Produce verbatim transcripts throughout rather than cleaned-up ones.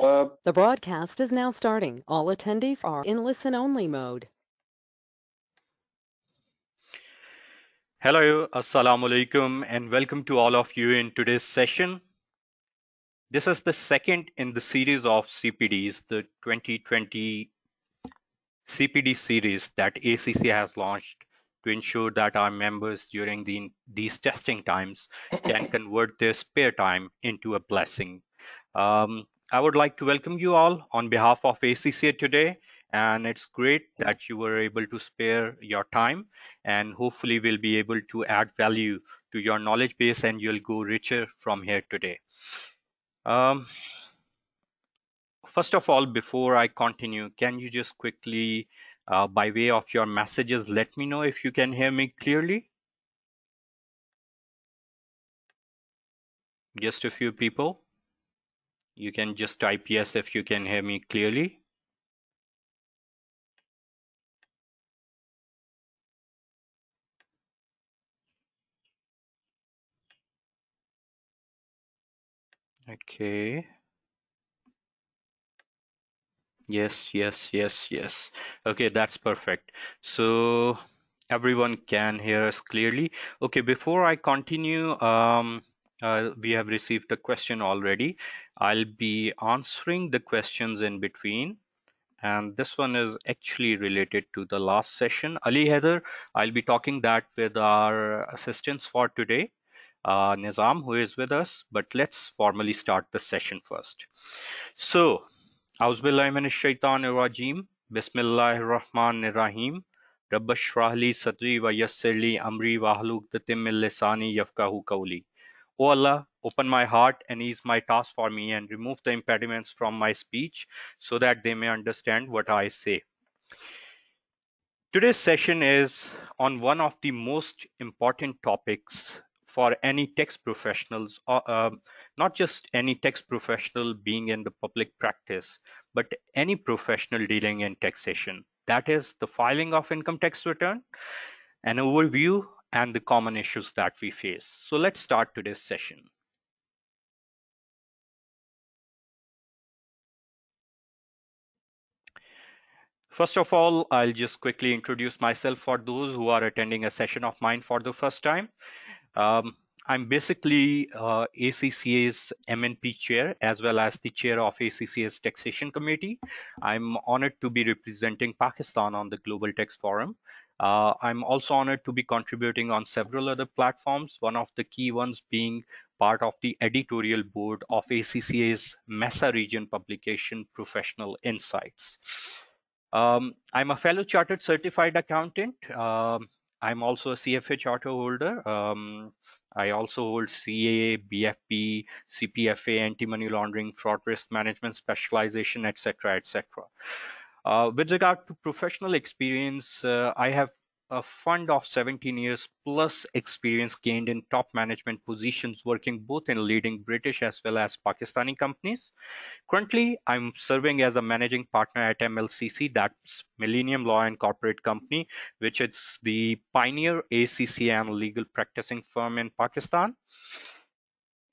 Uh, the broadcast is now starting. All attendees are in listen-only mode. Hello, Assalamu Alaikum, and welcome to all of you in today's session. This is the second in the series of C P Ds, the twenty twenty C P D series that A C C A has launched to ensure that our members during the, these testing times can convert their spare time into a blessing. Um, I would like to welcome you all on behalf of A C C A today, and it's great that you were able to spare your time, and hopefully we'll be able to add value to your knowledge base and you'll go richer from here today. Um, first of all, before I continue, can you just quickly, uh, by way of your messages, let me know if you can hear me clearly? Just a few people. You can just type yes if you can hear me clearly. Okay. Yes, yes, yes, yes. Okay, that's perfect. So everyone can hear us clearly. Okay, before I continue, um, Uh, we have received a question already. I'll be answering the questions in between, and this one is actually related to the last session. Ali Haider, I'll be talking that with our assistants for today, uh, Nizam, who is with us, but let's formally start the session first. So, Auzubillahi minash shaitanir rajeem, Bismillahirrahmanirrahim. Rabbi shrah li sadri wa yassir li amri wa hlul uqdatam min lisani yafqahu qawli. O Allah, open my heart and ease my task for me, and remove the impediments from my speech so that they may understand what I say. Today's session is on one of the most important topics for any tax professionals, or, uh, not just any tax professional being in the public practice, but any professional dealing in taxation. That is the filing of income tax return, an overview, and the common issues that we face. So let's start today's session. First of all, I'll just quickly introduce myself for those who are attending a session of mine for the first time. Um, I'm basically uh, A C C A's M N P chair, as well as the chair of A C C A's Taxation Committee. I'm honored to be representing Pakistan on the Global Tax Forum. Uh, I'm also honored to be contributing on several other platforms, one of the key ones being part of the editorial board of A C C A's MESA region publication, Professional Insights. Um, I'm a fellow chartered certified accountant. Uh, I'm also a C F A charter holder. Um, I also hold C A A, B F P, C P F A, anti-money laundering, fraud risk management specialization, et cetera, et cetera. Uh, with regard to professional experience, uh, I have a fund of seventeen years plus experience gained in top management positions, working both in leading British as well as Pakistani companies. Currently, I'm serving as a managing partner at M L C C, that's Millennium Law and Corporate Company, which is the pioneer A C C A and legal practicing firm in Pakistan.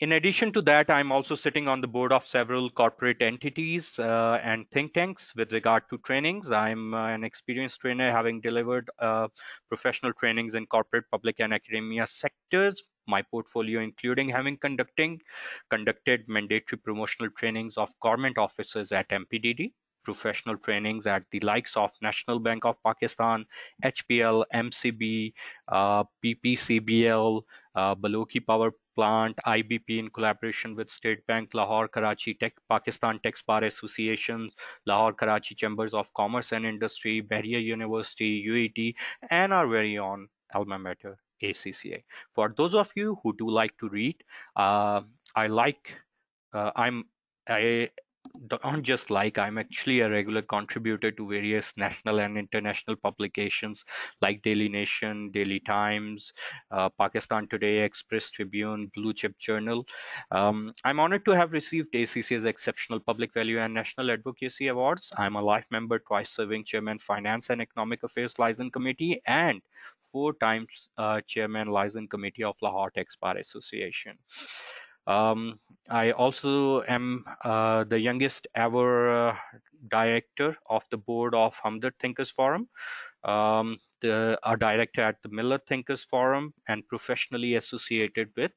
In addition to that, I'm also sitting on the board of several corporate entities uh, and think tanks. With regard to trainings, I'm an experienced trainer, having delivered uh, professional trainings in corporate, public, and academia sectors. My portfolio including having conducting, conducted mandatory promotional trainings of government officers at M P D D, professional trainings at the likes of National Bank of Pakistan, H P L, M C B, uh, P P C B L, uh, Balochi Power Plant, I B P in collaboration with State Bank, Lahore, Karachi, Tech, Pakistan Tax Bar Associations, Lahore, Karachi Chambers of Commerce and Industry, Bahia University, U E T, and our very own alma mater, A C C A. For those of you who do like to read, uh, I like, uh, I'm, I don't just like, I'm actually a regular contributor to various national and international publications like Daily Nation, Daily Times, uh, Pakistan Today, Express Tribune, Blue Chip Journal. Um, I'm honored to have received A C C A's Exceptional Public Value and National Advocacy Awards. I'm a life member, twice serving chairman, Finance and Economic Affairs Liaison Committee, and four times uh, chairman, Liaison Committee of Lahore Tax Bar Association. Um, I also am uh, the youngest ever uh, director of the board of Hamdard Thinkers Forum, um, the, a director at the Miller Thinkers Forum, and professionally associated with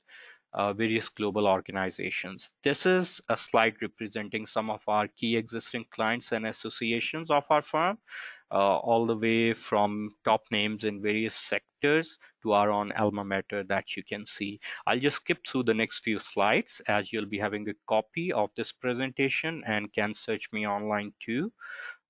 uh, various global organizations. This is a slide representing some of our key existing clients and associations of our firm, uh, all the way from top names in various sectors to our own alma mater that you can see. I'll just skip through the next few slides, as you'll be having a copy of this presentation and can search me online too,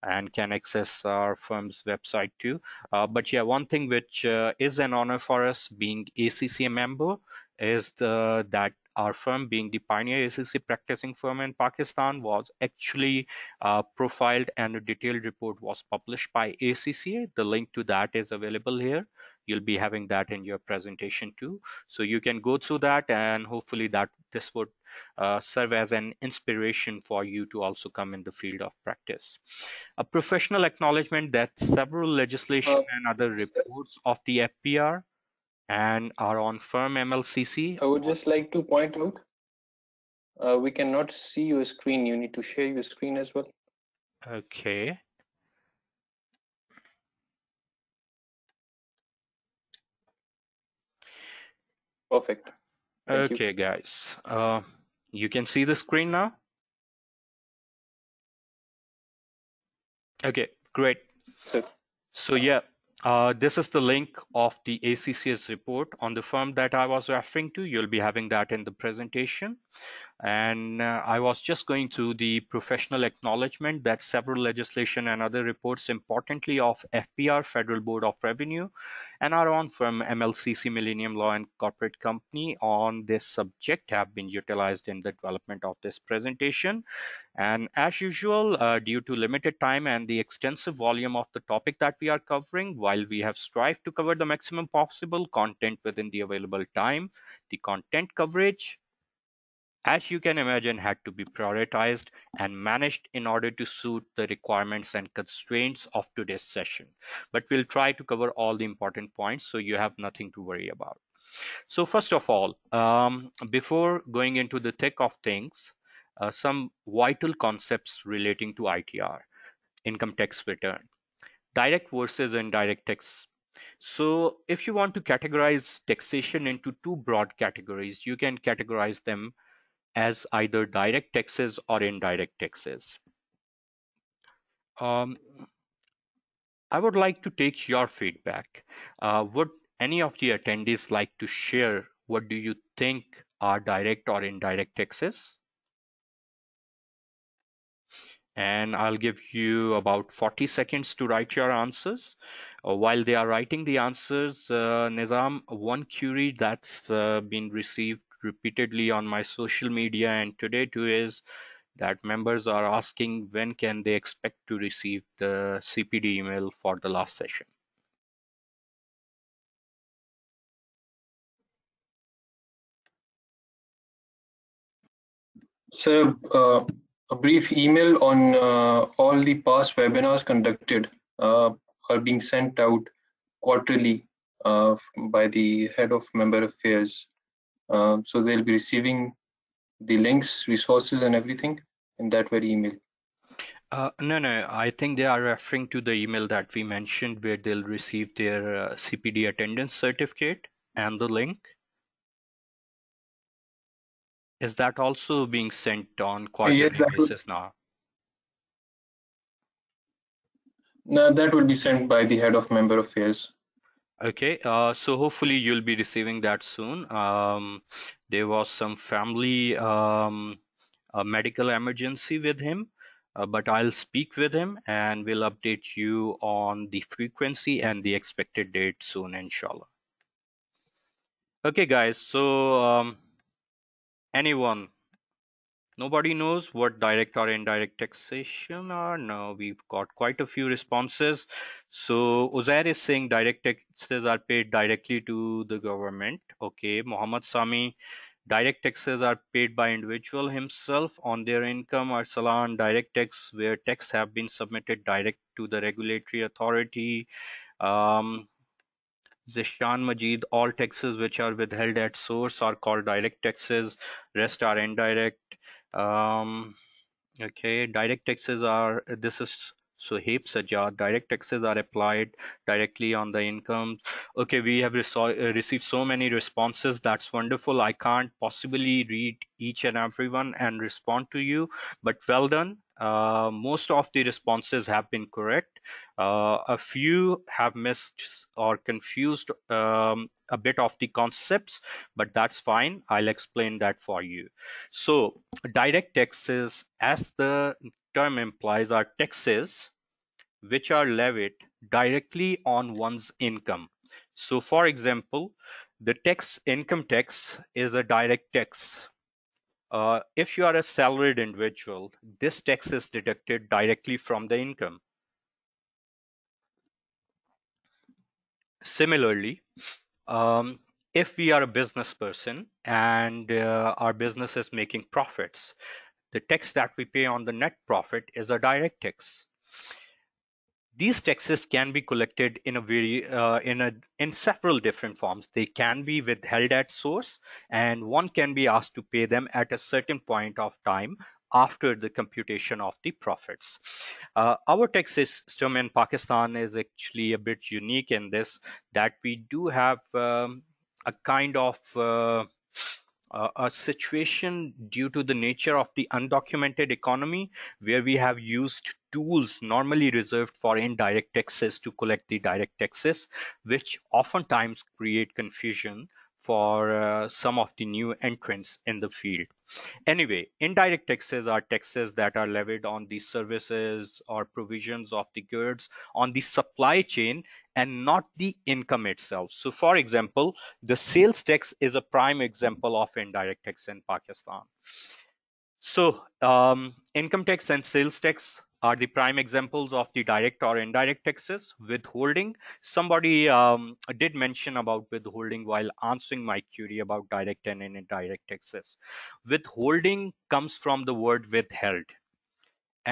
and can access our firm's website too. Uh, but yeah, one thing which uh, is an honor for us being A C C A member is the, that our firm, being the pioneer A C C practicing firm in Pakistan, was actually uh, profiled, and a detailed report was published by A C C A. The link to that is available here. You'll be having that in your presentation too, so you can go through that, and hopefully that this would uh, serve as an inspiration for you to also come in the field of practice. A professional acknowledgement that several legislation and other reports of the F B R and our own firm M L C C. I would just like to point out, uh, we cannot see your screen. You need to share your screen as well. Okay. Perfect. Thank okay, you. guys. Uh, you can see the screen now? Okay, great. So, so yeah, uh, this is the link of the A C C A's report on the firm that I was referring to. You'll be having that in the presentation. And uh, I was just going through the professional acknowledgement that several legislation and other reports, importantly of F B R, Federal Board of Revenue, and our own firm M L C C, Millennium Law and Corporate Company, on this subject have been utilized in the development of this presentation. And as usual, uh, due to limited time and the extensive volume of the topic that we are covering, while we have strived to cover the maximum possible content within the available time, the content coverage, as you can imagine, had to be prioritized and managed in order to suit the requirements and constraints of today's session. But we'll try to cover all the important points, so you have nothing to worry about. So first of all, um, before going into the thick of things, uh, some vital concepts relating to I T R, income tax return, direct versus indirect tax. So if you want to categorize taxation into two broad categories, you can categorize them as either direct taxes or indirect taxes. Um, I would like to take your feedback. Uh, would any of the attendees like to share what do you think are direct or indirect taxes? And I'll give you about forty seconds to write your answers. Uh, while they are writing the answers, uh, Nizam, one query that's uh, been received repeatedly on my social media and today too is that members are asking when can they expect to receive the C P D email for the last session. Sir, uh, a brief email on uh, all the past webinars conducted uh, are being sent out quarterly uh, by the head of member affairs. Uh, so they'll be receiving the links, resources, and everything in that very email. Uh, no, no, I think they are referring to the email that we mentioned where they'll receive their uh, C P D attendance certificate and the link. Is that also being sent on quarterly yes, basis will... now? No, that will be sent by the head of member affairs. Okay, uh, so hopefully you'll be receiving that soon. Um, there was some family um, a medical emergency with him, uh, but I'll speak with him and we'll update you on the frequency and the expected date soon, inshallah. Okay, guys, so um, anyone, nobody knows what direct or indirect taxation are? No, we've got quite a few responses. So Uzair is saying direct taxes are paid directly to the government. Okay, Mohammed Sami, direct taxes are paid by individual himself on their income. Arsalan, direct tax where tax have been submitted direct to the regulatory authority. Um, Zishan Majid, all taxes which are withheld at source are called direct taxes, rest are indirect. Um, okay, direct taxes are, this is Suhaib Sajjad, direct taxes are applied directly on the income. Okay, we have received so many responses. That's wonderful. I can't possibly read each and everyone and respond to you, but well done. Uh, most of the responses have been correct. Uh, a few have missed or confused um, a bit of the concepts, but that's fine. I'll explain that for you. So direct taxes, as the term implies, are taxes which are levied directly on one's income. So for example, the tax, income tax is a direct tax. Uh, if you are a salaried individual, this tax is deducted directly from the income. Similarly, um, if we are a business person and uh, our business is making profits, the tax that we pay on the net profit is a direct tax. These taxes can be collected in a very uh, in a in several different forms. They can be withheld at source, and one can be asked to pay them at a certain point of time after the computation of the profits. Uh, our tax system in Pakistan is actually a bit unique in this, that we do have um, a kind of uh, Uh, a situation due to the nature of the undocumented economy, where we have used tools normally reserved for indirect taxes to collect the direct taxes, which oftentimes create confusion for uh, some of the new entrants in the field. Anyway, indirect taxes are taxes that are levied on the services or provisions of the goods on the supply chain and not the income itself. So for example, the sales tax is a prime example of indirect tax in Pakistan. So um, income tax and sales tax are the prime examples of the direct or indirect taxes. Withholding, somebody um, did mention about withholding while answering my query about direct and indirect taxes. Withholding comes from the word withheld,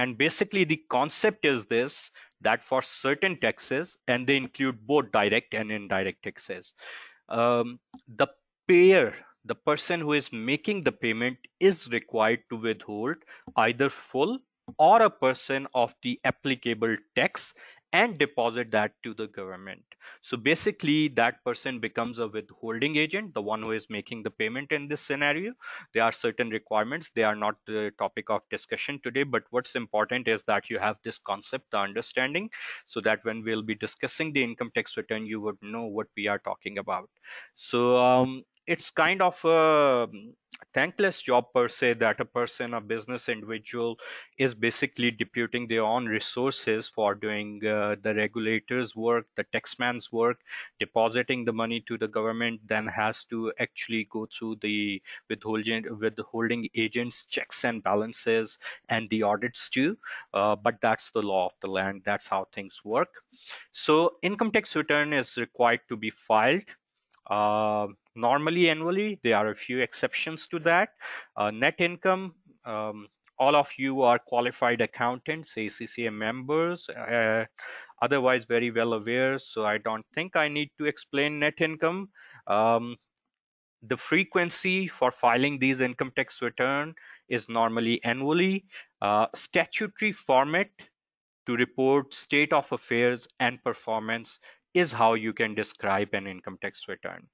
and basically the concept is this, that for certain taxes, and they include both direct and indirect taxes, um, the payer, the person who is making the payment, is required to withhold either full or a portion of the applicable tax and deposit that to the government. So basically that person becomes a withholding agent, the one who is making the payment in this scenario. There are certain requirements. They are not the topic of discussion today, but what's important is that you have this concept, the understanding, so that when we'll be discussing the income tax return, you would know what we are talking about. So um, it's kind of a thankless job per se, that a person, a business individual, is basically deputing their own resources for doing uh, the regulator's work, the taxman's work, depositing the money to the government, then has to actually go through the withholding, withholding agents, checks and balances, and the audits too. Uh, but that's the law of the land. That's how things work. So income tax return is required to be filed. Uh, normally annually. There are a few exceptions to that. Uh, net income, um, all of you are qualified accountants, A C C A members, uh, otherwise very well aware, so I don't think I need to explain net income. Um, the frequency for filing these income tax return is normally annually. Uh, statutory format to report state of affairs and performance is how you can describe an income tax return.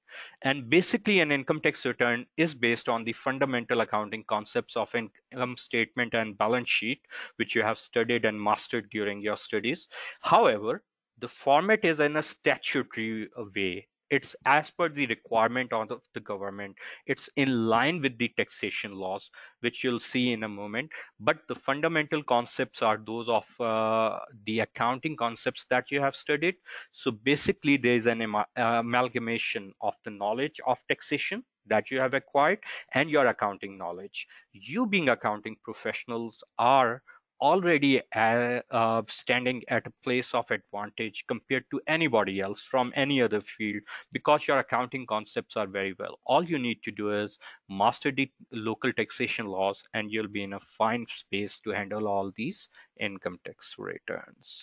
And basically an income tax return is based on the fundamental accounting concepts of income statement and balance sheet, which you have studied and mastered during your studies. However, the format is in a statutory way. It's as per the requirement of the government. It's in line with the taxation laws, which you'll see in a moment. But the fundamental concepts are those of uh, the accounting concepts that you have studied. So basically, there is an am- amalgamation of the knowledge of taxation that you have acquired and your accounting knowledge. You, being accounting professionals, are already uh, uh, standing at a place of advantage compared to anybody else from any other field, because your accounting concepts are very well. All you need to do is master the local taxation laws, and you'll be in a fine space to handle all these income tax returns.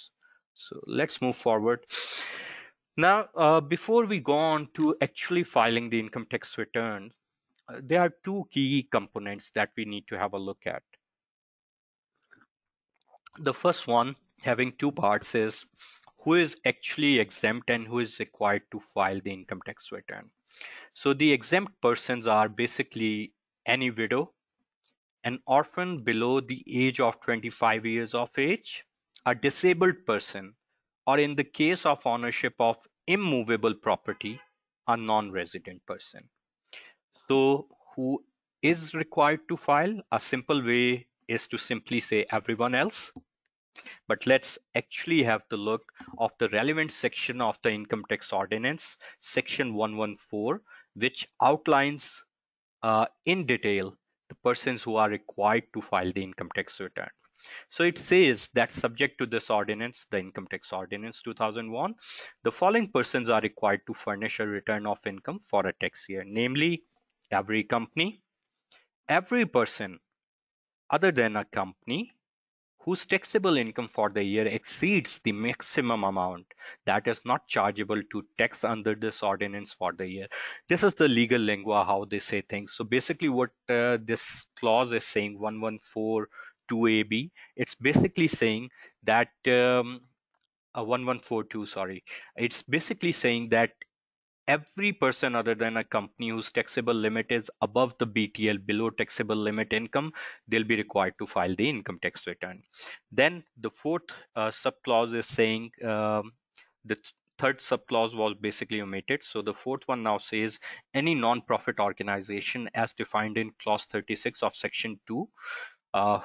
So let's move forward. Now, uh, before we go on to actually filing the income tax return, uh, there are two key components that we need to have a look at. The first one, having two parts, is who is actually exempt and who is required to file the income tax return. So the exempt persons are basically any widow, an orphan below the age of twenty-five years of age, a disabled person, or in the case of ownership of immovable property, a non-resident person. So who is required to file? A simple way is to simply say everyone else. But let's actually have the look of the relevant section of the Income Tax Ordinance, Section one one four, which outlines uh, in detail the persons who are required to file the income tax return. So it says that subject to this ordinance, the Income Tax Ordinance two thousand one, the following persons are required to furnish a return of income for a tax year, namely every company, every person other than a company whose taxable income for the year exceeds the maximum amount that is not chargeable to tax under this ordinance for the year. This is the legal lingua, how they say things. So basically what uh, this clause is saying, one one four two A B, it's basically saying that, um, uh, one one four two, sorry, it's basically saying that every person other than a company whose taxable limit is above the B T L, below taxable limit income, they'll be required to file the income tax return. Then the fourth uh, subclause is saying, um, the th third subclause was basically omitted. So the fourth one now says any non-profit organization as defined in clause thirty-six of section two. Uh,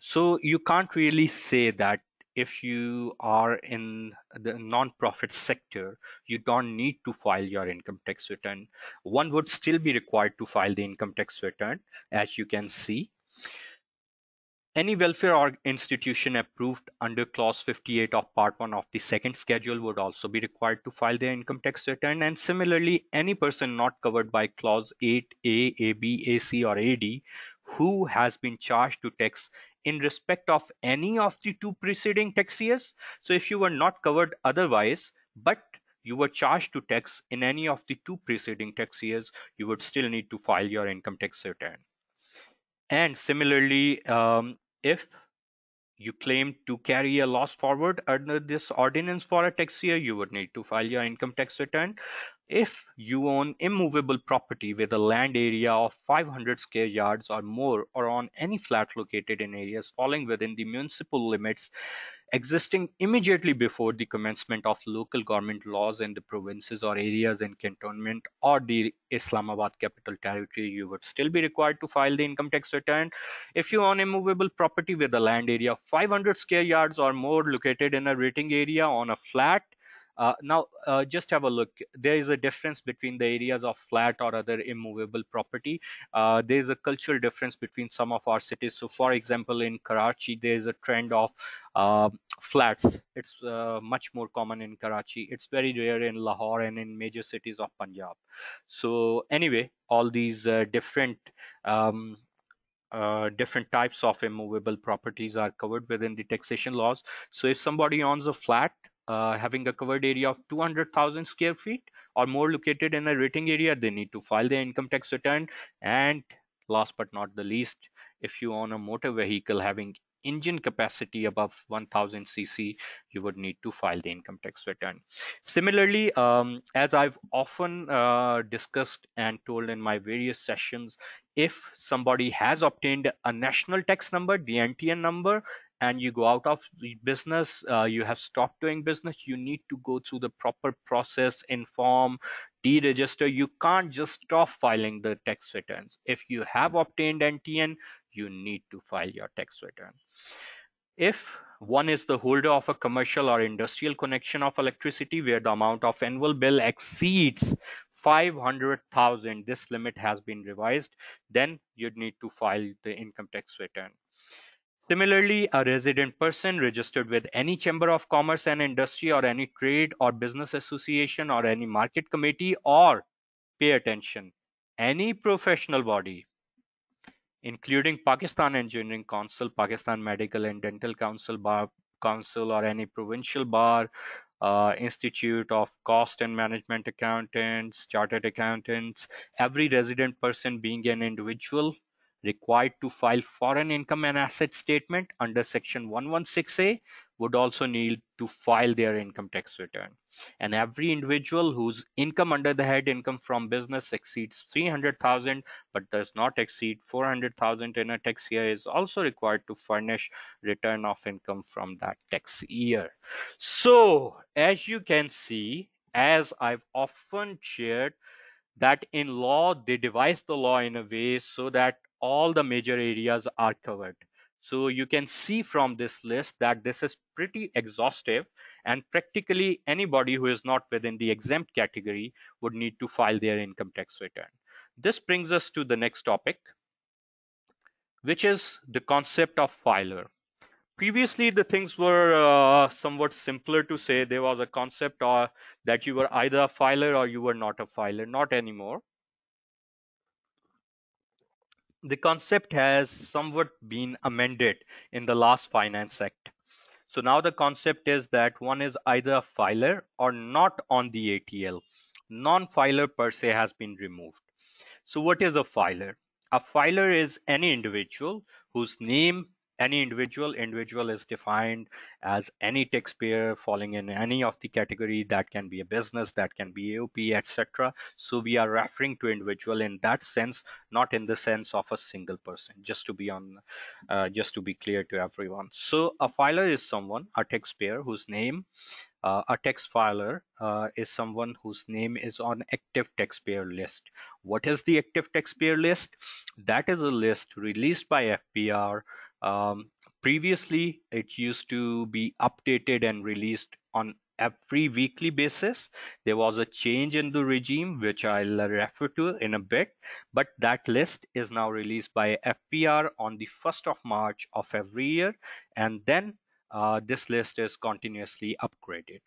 so you can't really say that if you are in the non-profit sector, you don't need to file your income tax return. One would still be required to file the income tax return, as you can see. Any welfare or institution approved under clause fifty-eight of part one of the second schedule would also be required to file their income tax return. And similarly, any person not covered by clause eight A, A B, A C, or A D who has been charged to tax in respect of any of the two preceding tax years. So if you were not covered otherwise, but you were charged to tax in any of the two preceding tax years, you would still need to file your income tax return. And similarly, um, if you claim to carry a loss forward under this ordinance for a tax year, you would need to file your income tax return. If you own immovable property with a land area of five hundred square yards or more, or on any flat located in areas falling within the municipal limits existing immediately before the commencement of local government laws in the provinces or areas in cantonment or the Islamabad capital territory, you would still be required to file the income tax return. If you own immovable property with a land area of five hundred square yards or more located in a rating area on a flat, Uh, now, uh, just have a look. There is a difference between the areas of flat or other immovable property. Uh, there is a cultural difference between some of our cities. So, for example, in Karachi, there is a trend of uh, flats. It's uh, much more common in Karachi. It's very rare in Lahore and in major cities of Punjab. So, anyway, all these uh, different um, Uh, different types of immovable properties are covered within the taxation laws. So, if somebody owns a flat, Uh, having a covered area of two hundred thousand square feet or more located in a rating area, they need to file their income tax return. And last but not the least, if you own a motor vehicle having engine capacity above one thousand C C, you would need to file the income tax return. Similarly, um, as I've often uh, discussed and told in my various sessions, if somebody has obtained a national tax number, the N T N number, and you go out of the business, uh, you have stopped doing business, you need to go through the proper process, inform, deregister. You can't just stop filing the tax returns. If you have obtained N T N, you need to file your tax return. If one is the holder of a commercial or industrial connection of electricity where the amount of annual bill exceeds five hundred thousand, this limit has been revised, then you'd need to file the income tax return. Similarly, a resident person registered with any chamber of commerce and industry or any trade or business association or any market committee or, pay attention, any professional body, including Pakistan Engineering Council, Pakistan Medical and Dental Council, Bar Council, or any provincial bar uh, Institute of Cost and Management Accountants, Chartered Accountants, every resident person being an individual required to file foreign income and asset statement under section one sixteen A would also need to file their income tax return. And every individual whose income under the head income from business exceeds three hundred thousand but does not exceed four hundred thousand in a tax year is also required to furnish return of income from that tax year. So as you can see, as I've often shared, that in law they devised the law in a way so that all the major areas are covered. So you can see from this list that this is pretty exhaustive, and practically anybody who is not within the exempt category would need to file their income tax return. This brings us to the next topic, which is the concept of filer. Previously, the things were uh, somewhat simpler to say. There was a concept uh, that you were either a filer or you were not a filer. Not anymore. The concept has somewhat been amended in the last Finance Act. So now the concept is that one is either a filer or not on the A T L. Non-filer per se has been removed. So what is a filer? A filer is any individual whose name, any individual, individual is defined as any taxpayer falling in any of the category. That can be a business, that can be A O P, et cetera. So we are referring to individual in that sense, not in the sense of a single person. Just to be on, uh, just to be clear to everyone. So a filer is someone, a taxpayer whose name, uh, a tax filer uh, is someone whose name is on active taxpayer list. What is the active taxpayer list? That is a list released by F B R. Um, previously it used to be updated and released on every weekly basis. There was a change in the regime which I'll refer to in a bit, but that list is now released by F B R on the first of March of every year, and then uh, this list is continuously upgraded.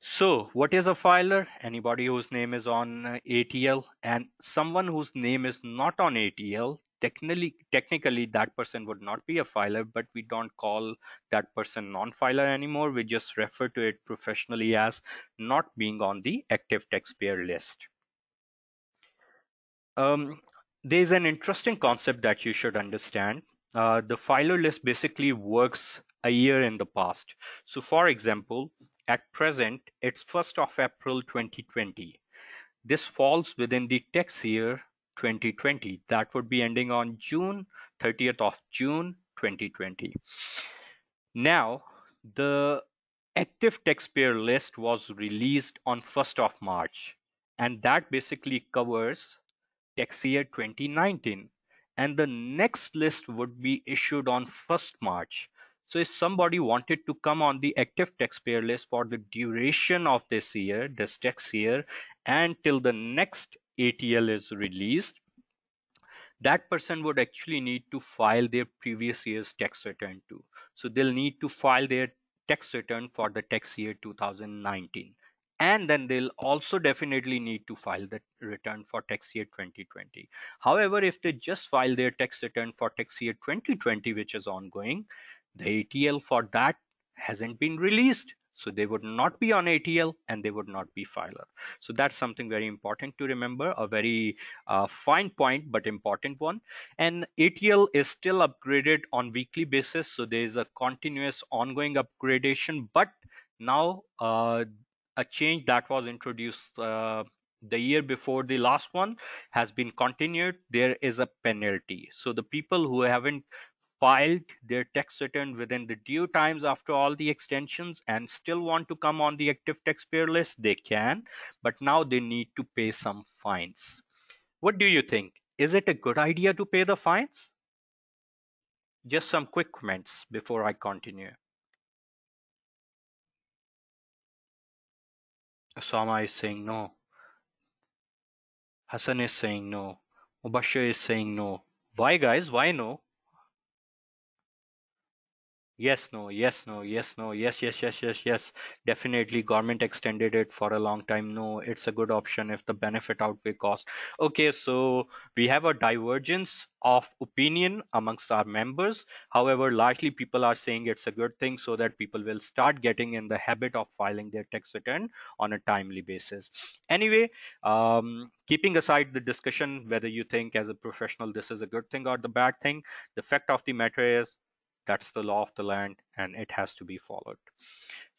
So what is a filer? Anybody whose name is on A T L, and someone whose name is not on A T L, Technically, technically that person would not be a filer, but we don't call that person non-filer anymore. We just refer to it professionally as not being on the active taxpayer list. Um, there's an interesting concept that you should understand. Uh, the filer list basically works a year in the past. So for example, at present, it's first of April twenty twenty. This falls within the tax year twenty twenty, that would be ending on June thirtieth of June twenty twenty. Now the active taxpayer list was released on first of March, and that basically covers tax year twenty nineteen, and the next list would be issued on first of March. So if somebody wanted to come on the active taxpayer list for the duration of this year, this tax year, and till the next A T L is released, that person would actually need to file their previous year's tax return too. So they'll need to file their tax return for the tax year two thousand nineteen, and then they'll also definitely need to file the return for tax year twenty twenty. However, if they just file their tax return for tax year twenty twenty, which is ongoing, the A T L for that hasn't been released. So they would not be on A T L and they would not be filer. So that's something very important to remember, a very uh, fine point, but important one. And A T L is still upgraded on weekly basis. So there is a continuous ongoing upgradation, but now uh, a change that was introduced uh, the year before the last one has been continued. There is a penalty. So the people who haven't filed their tax return within the due times after all the extensions and still want to come on the active taxpayer list, they can, but now they need to pay some fines. What do you think? Is it a good idea to pay the fines? Just some quick comments before I continue. Osama is saying no. Hassan is saying no. Mubashir is saying no. Why guys, why no? Yes, no, yes, no, yes, no, yes, yes, yes, yes, yes. Definitely, government extended it for a long time. No, it's a good option if the benefit outweigh cost. Okay, so we have a divergence of opinion amongst our members. However, largely people are saying it's a good thing so that people will start getting in the habit of filing their tax return on a timely basis. Anyway, um, keeping aside the discussion whether you think as a professional this is a good thing or the bad thing, the fact of the matter is, that's the law of the land and it has to be followed.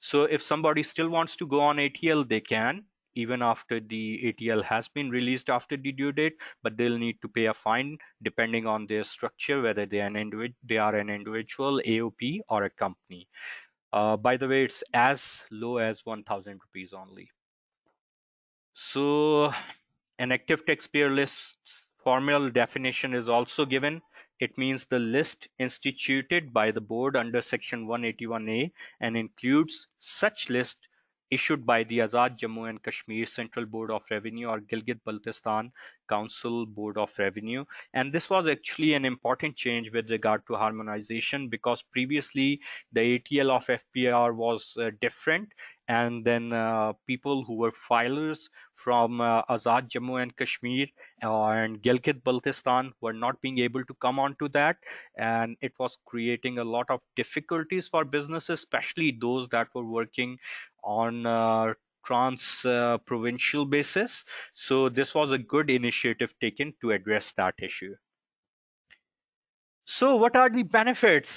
So if somebody still wants to go on A T L, they can, even after the A T L has been released after the due date, but they'll need to pay a fine depending on their structure, whether they are an individual, they are an individual, A O P, or a company. Uh, by the way, it's as low as one thousand rupees only. So an active taxpayer list formal definition is also given. It means the list instituted by the board under section one eighty-one A and includes such list issued by the Azad Jammu and Kashmir Central Board of Revenue or Gilgit-Baltistan Council Board of Revenue. And this was actually an important change with regard to harmonization, because previously the A T L of F B R was uh, different. And then uh, people who were filers from uh, Azad Jammu and Kashmir and Gilgit-Baltistan were not being able to come onto that. And it was creating a lot of difficulties for businesses, especially those that were working on uh, trans-provincial uh, basis. So this was a good initiative taken to address that issue. So what are the benefits?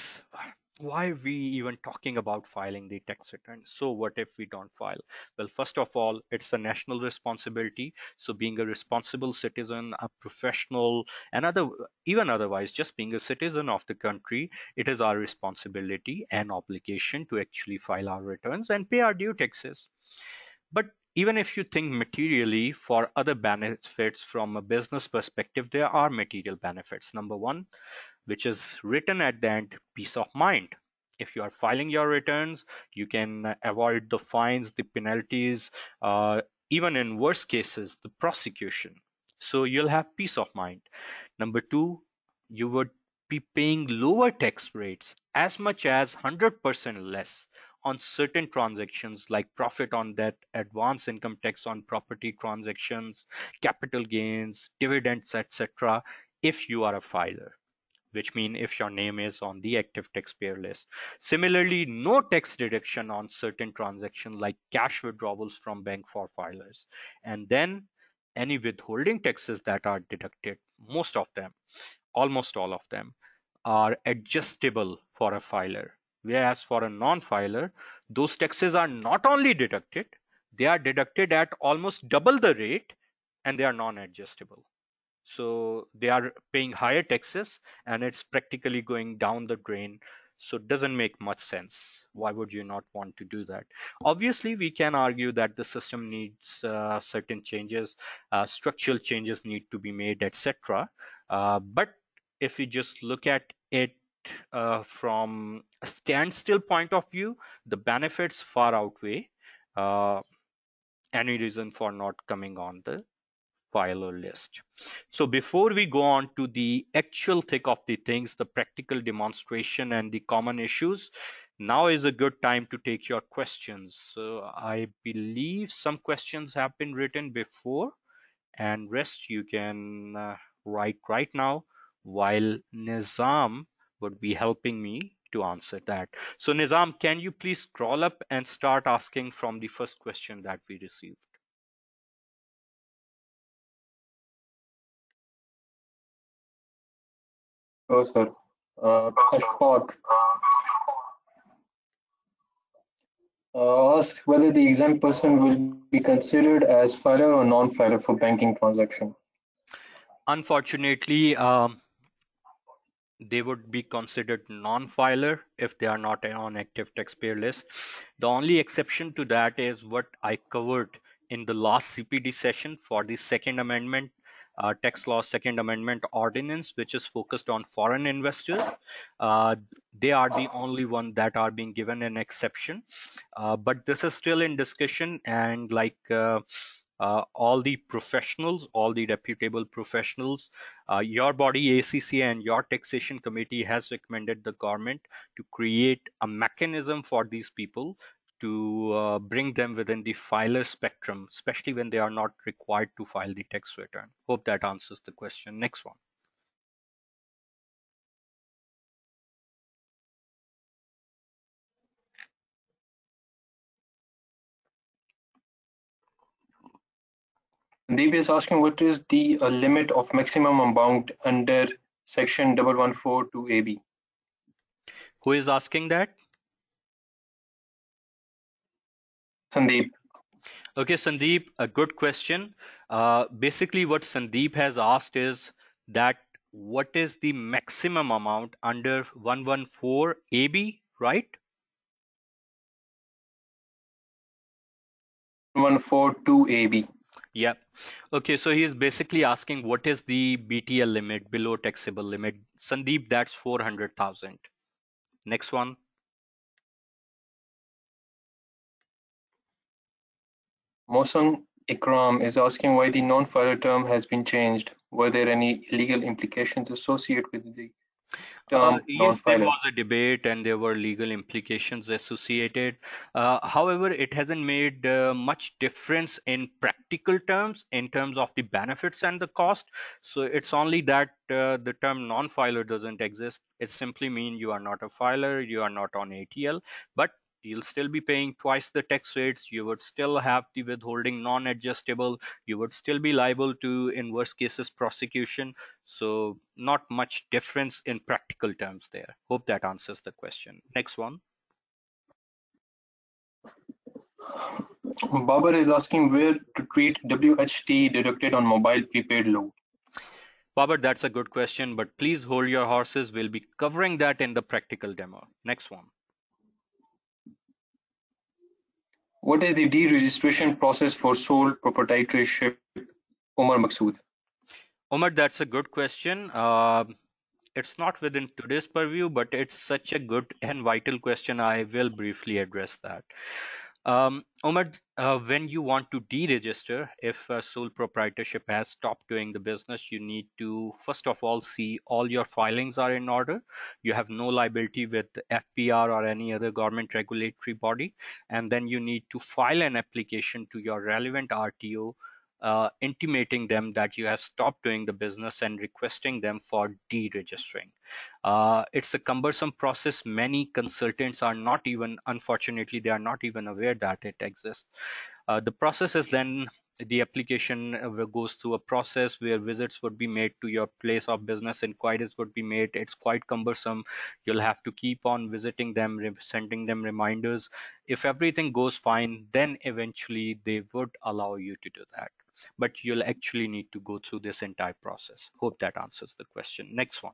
Why are we even talking about filing the tax return? So what if we don't file? Well, first of all, it's a national responsibility. So being a responsible citizen, a professional, and other, even otherwise, just being a citizen of the country, it is our responsibility and obligation to actually file our returns and pay our due taxes. But even if you think materially for other benefits from a business perspective, there are material benefits. Number one, which is written at the end, peace of mind. If you are filing your returns, you can avoid the fines, the penalties, uh, even in worst cases, the prosecution. So you'll have peace of mind. Number two, you would be paying lower tax rates, as much as one hundred percent less on certain transactions like profit on debt, advance income tax on property transactions, capital gains, dividends, et cetera, if you are a filer, which means if your name is on the active taxpayer list. Similarly, no tax deduction on certain transactions like cash withdrawals from bank for filers. And then any withholding taxes that are deducted, most of them, almost all of them, are adjustable for a filer. Whereas for a non-filer, those taxes are not only deducted, they are deducted at almost double the rate and they are non-adjustable. So they are paying higher taxes and it's practically going down the drain. So it doesn't make much sense. Why would you not want to do that? Obviously, we can argue that the system needs uh, certain changes, uh, structural changes need to be made, et cetera. Uh, but if you just look at it uh, from a standstill point of view, the benefits far outweigh uh, any reason for not coming on the filer list. So before we go on to the actual thick of the things, the practical demonstration and the common issues, now is a good time to take your questions. So I believe some questions have been written before and rest you can uh, write right now while Nizam would be helping me to answer that. So Nizam, can you please scroll up and start asking from the first question that we received? Oh, sir. Uh, uh, ask whether the exempt person will be considered as filer or non-filer for banking transaction. Unfortunately, um, they would be considered non-filer if they are not on active taxpayer list. The only exception to that is what I covered in the last C P D session for the second amendment. Uh, tax law second amendment ordinance, which is focused on foreign investors. Uh, they are the only one that are being given an exception, uh, but this is still in discussion, and like uh, uh, all the professionals, all the reputable professionals. Uh, your body, A C C A, and your taxation committee has recommended the government to create a mechanism for these people to uh, bring them within the filer spectrum, especially when they are not required to file the tax return. Hope that answers the question. Next one. Deep is asking, what is the uh, limit of maximum amount under section one one four two A B? Who is asking that? Sandeep. Okay, Sandeep, a good question. Uh, basically, what Sandeep has asked is that what is the maximum amount under one one four A B, right? one one four two A B. Yeah. Okay, so he's basically asking what is the B T L limit, below taxable limit. Sandeep, that's four hundred thousand. Next one. Mohsen Ikram is asking why the non-filer term has been changed. Were there any legal implications associated with the term? Uh, yes, there was a debate and there were legal implications associated. Uh, however, it hasn't made uh, much difference in practical terms, in terms of the benefits and the cost. So it's only that uh, the term non-filer doesn't exist. It simply means you are not a filer, you are not on A T L, but you'll still be paying twice the tax rates. You would still have the withholding non-adjustable. You would still be liable to, in worst cases, prosecution. So not much difference in practical terms there. Hope that answers the question. Next one. Babar is asking where to treat W H T deducted on mobile prepaid load. Babar, that's a good question, but please hold your horses. We'll be covering that in the practical demo. Next one. What is the deregistration process for sole proprietorship? Omer Maqsood. Omer, that's a good question. Uh, it's not within today's purview, but it's such a good and vital question. I will briefly address that. Um, Omer, uh, when you want to deregister, if uh, sole proprietorship has stopped doing the business, you need to, first of all, see all your filings are in order. You have no liability with F B R or any other government regulatory body. And then you need to file an application to your relevant R T O, uh, intimating them that you have stopped doing the business and requesting them for deregistering. Uh, it's a cumbersome process. Many consultants are not even, unfortunately, they are not even aware that it exists. Uh, the process is then the application goes through a process where visits would be made to your place of business, inquiries would be made. It's quite cumbersome. You'll have to keep on visiting them, sending them reminders. If everything goes fine, then eventually they would allow you to do that. But you'll actually need to go through this entire process. Hope that answers the question. Next one.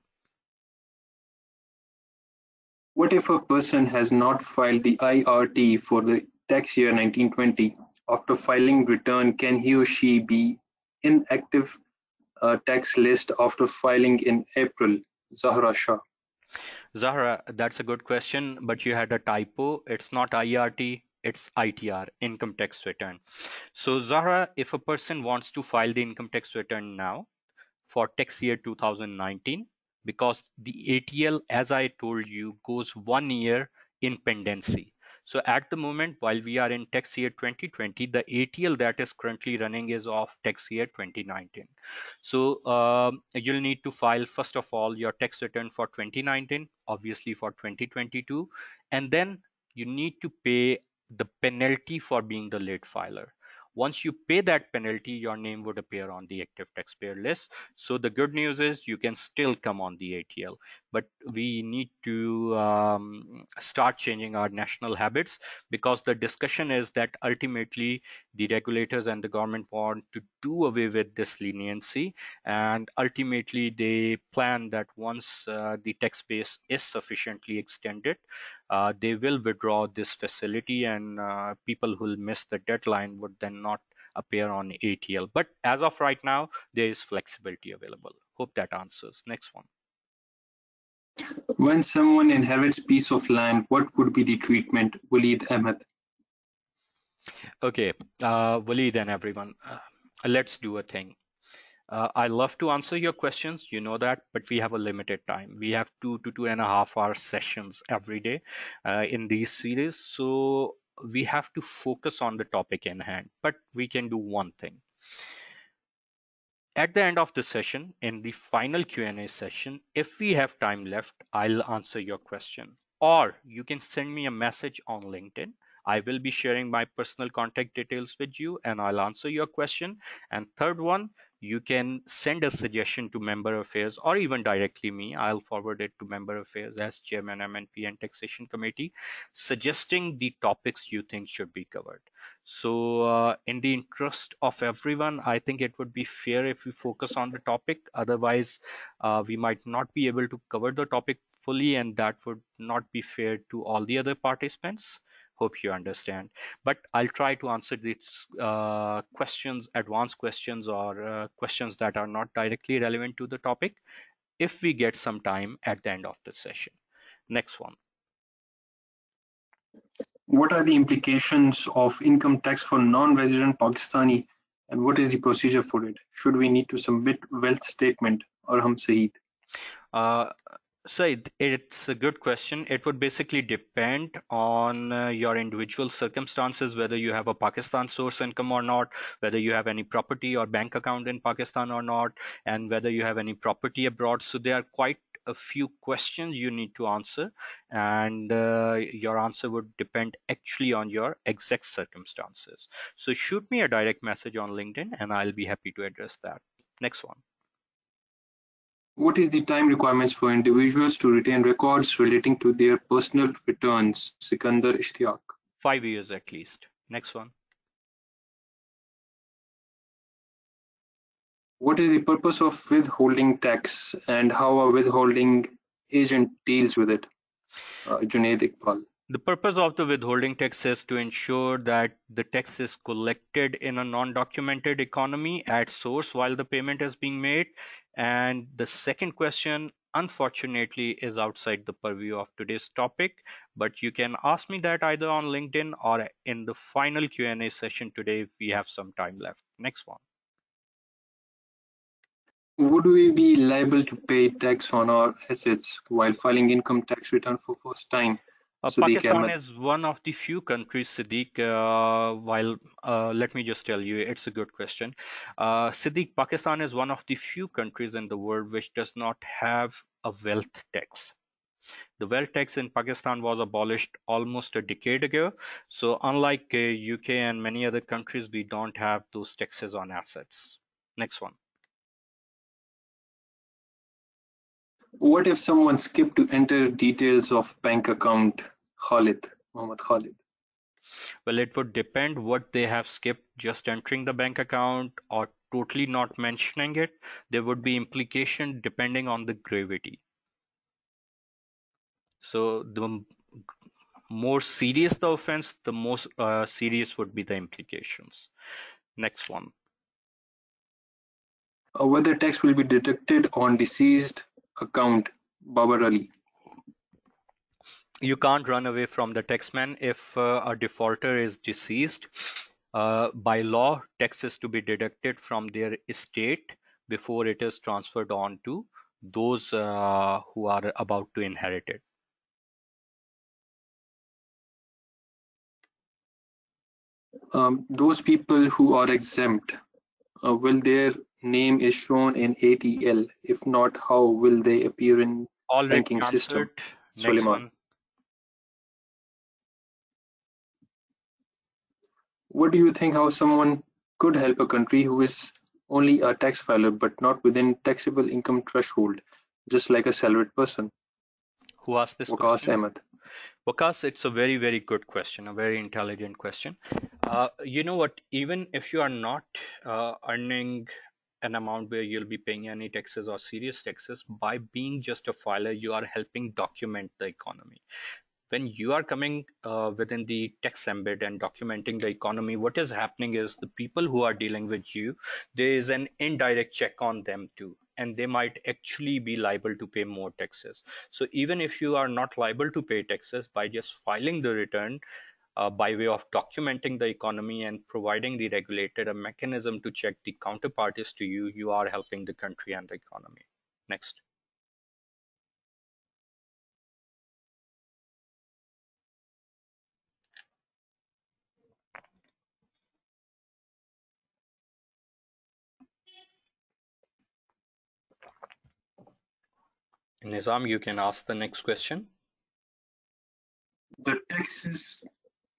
What if a person has not filed the I R T for the tax year nineteen twenty? After filing return, can he or she be inactive uh, tax list after filing in April? Zahra Shah. Zahra, that's a good question, but you had a typo. It's not I R T. It's I T R, income tax return. So Zahra, if a person wants to file the income tax return now for tax year two thousand nineteen, because the A T L, as I told you, goes one year in pendency. So at the moment, while we are in tax year twenty twenty, the A T L that is currently running is of tax year twenty nineteen. So uh, you'll need to file, first of all, your tax return for twenty nineteen, obviously for twenty twenty-two, and then you need to pay the penalty for being the late filer. Once you pay that penalty, your name would appear on the active taxpayer list. So the good news is you can still come on the A T L, but we need to um, start changing our national habits, because the discussion is that ultimately the regulators and the government want to do away with this leniency, and ultimately they plan that once uh, the tax base is sufficiently extended, Uh, they will withdraw this facility, and uh, people who will miss the deadline would then not appear on A T L. But as of right now, there is flexibility available. Hope that answers. Next one. When someone inherits piece of land, what would be the treatment? Waleed Ahmed. Okay, uh, Waleed and everyone, uh, let's do a thing. Uh, I love to answer your questions, you know that, but we have a limited time. We have two to two and a half hour sessions every day uh, in these series. So we have to focus on the topic in hand, but we can do one thing. At the end of the session, in the final Q and A session, if we have time left, I'll answer your question, or you can send me a message on LinkedIn. I will be sharing my personal contact details with you and I'll answer your question. And third one, you can send a suggestion to Member Affairs or even directly me. I'll forward it to Member Affairs as Chairman, M N P and Taxation Committee, suggesting the topics you think should be covered. So uh, in the interest of everyone, I think it would be fair if we focus on the topic. Otherwise, uh, we might not be able to cover the topic fully and that would not be fair to all the other participants. Hope you understand, but I'll try to answer these uh, questions, advanced questions or uh, questions that are not directly relevant to the topic if we get some time at the end of the session. Next one. What are the implications of income tax for non-resident Pakistani and what is the procedure for it? Should we need to submit wealth statement or hum saheed? Uh, So it, it's a good question. It would basically depend on uh, your individual circumstances, whether you have a Pakistan source income or not, whether you have any property or bank account in Pakistan or not, and whether you have any property abroad. So there are quite a few questions you need to answer, and uh, your answer would depend actually on your exact circumstances. So shoot me a direct message on LinkedIn and I'll be happy to address that. Next one. What is the time requirements for individuals to retain records relating to their personal returns? Sikandar Ishtiaq. Five years at least. Next one. What is the purpose of withholding tax and how a withholding agent deals with it? Uh, Junaid Iqbal. The purpose of the withholding tax is to ensure that the tax is collected in a non-documented economy at source while the payment is being made. And the second question, unfortunately, is outside the purview of today's topic, but you can ask me that either on LinkedIn or in the final Q and A session today if we have some time left. Next one. Would we be liable to pay tax on our assets while filing income tax return for first time? Uh, Pakistan is one of the few countries, Siddiq, uh, while uh, let me just tell you, it's a good question. Uh, Siddiq, Pakistan is one of the few countries in the world which does not have a wealth tax. The wealth tax in Pakistan was abolished almost a decade ago. So unlike uh, U K and many other countries, we don't have those taxes on assets. Next one. What if someone skipped to enter details of bank account? Khalid, Muhammad Khalid. Well, it would depend what they have skipped, just entering the bank account or totally not mentioning it. There would be implication depending on the gravity. So the more serious the offense, the most uh, serious would be the implications. Next one. Uh, whether tax will be deducted on deceased account, Babar Ali. You can't run away from the taxman if uh, a defaulter is deceased. Uh, by law, tax is to be deducted from their estate before it is transferred on to those uh, who are about to inherit it. Um, those people who are exempt, uh, will their name is shown in A T L? If not, how will they appear in all banking system? Suleiman. What do you think how someone could help a country who is only a tax filer but not within taxable income threshold, just like a salaried person? Who asked this Waqas question? Ahmed. Waqas, it's a very, very good question, a very intelligent question. Uh, you know what, even if you are not uh, earning an amount where you'll be paying any taxes or serious taxes, by being just a filer, you are helping document the economy. When you are coming uh, within the tax ambit and documenting the economy, what is happening is the people who are dealing with you, there is an indirect check on them too, and they might actually be liable to pay more taxes. So even if you are not liable to pay taxes, by just filing the return, uh, by way of documenting the economy and providing the regulator a mechanism to check the counterparties to you, you are helping the country and the economy. Next. Nizam, you can ask the next question. The taxes,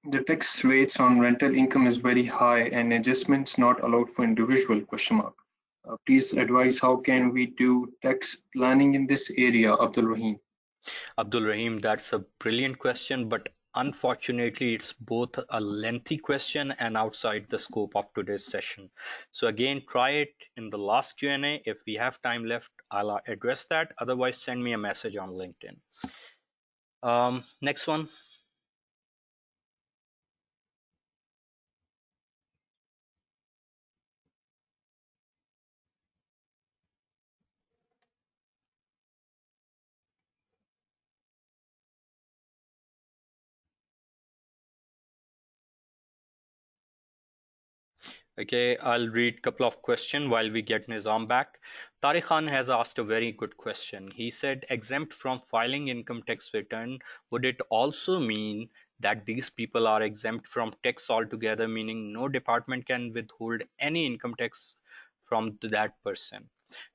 the tax rates on rental income is very high and adjustments not allowed for individual, question mark. Uh, please advise how can we do tax planning in this area, Abdul Rahim? Abdul Rahim, that's a brilliant question, but unfortunately it's both a lengthy question and outside the scope of today's session. So again, try it in the last Q and A. If we have time left, I'll address that. Otherwise, send me a message on LinkedIn. Um, next one. Okay, I'll read a couple of questions while we get Nizam back. Tariq Khan has asked a very good question. He said, exempt from filing income tax return, would it also mean that these people are exempt from tax altogether, meaning no department can withhold any income tax from that person?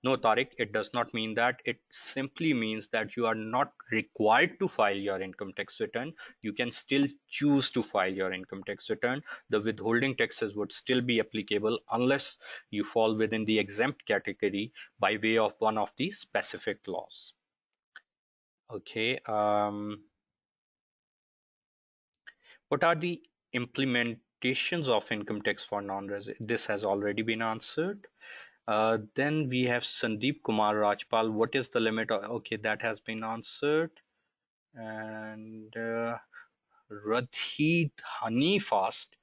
No, Tariq, it does not mean that. It simply means that you are not required to file your income tax return. You can still choose to file your income tax return. The withholding taxes would still be applicable unless you fall within the exempt category by way of one of the specific laws. Okay. Um, what are the implementations of income tax for non-residents? This has already been answered. Uh, then we have Sandeep Kumar Rajpal. What is the limit? Okay, that has been answered. And uh, Radhi Dhani Fast,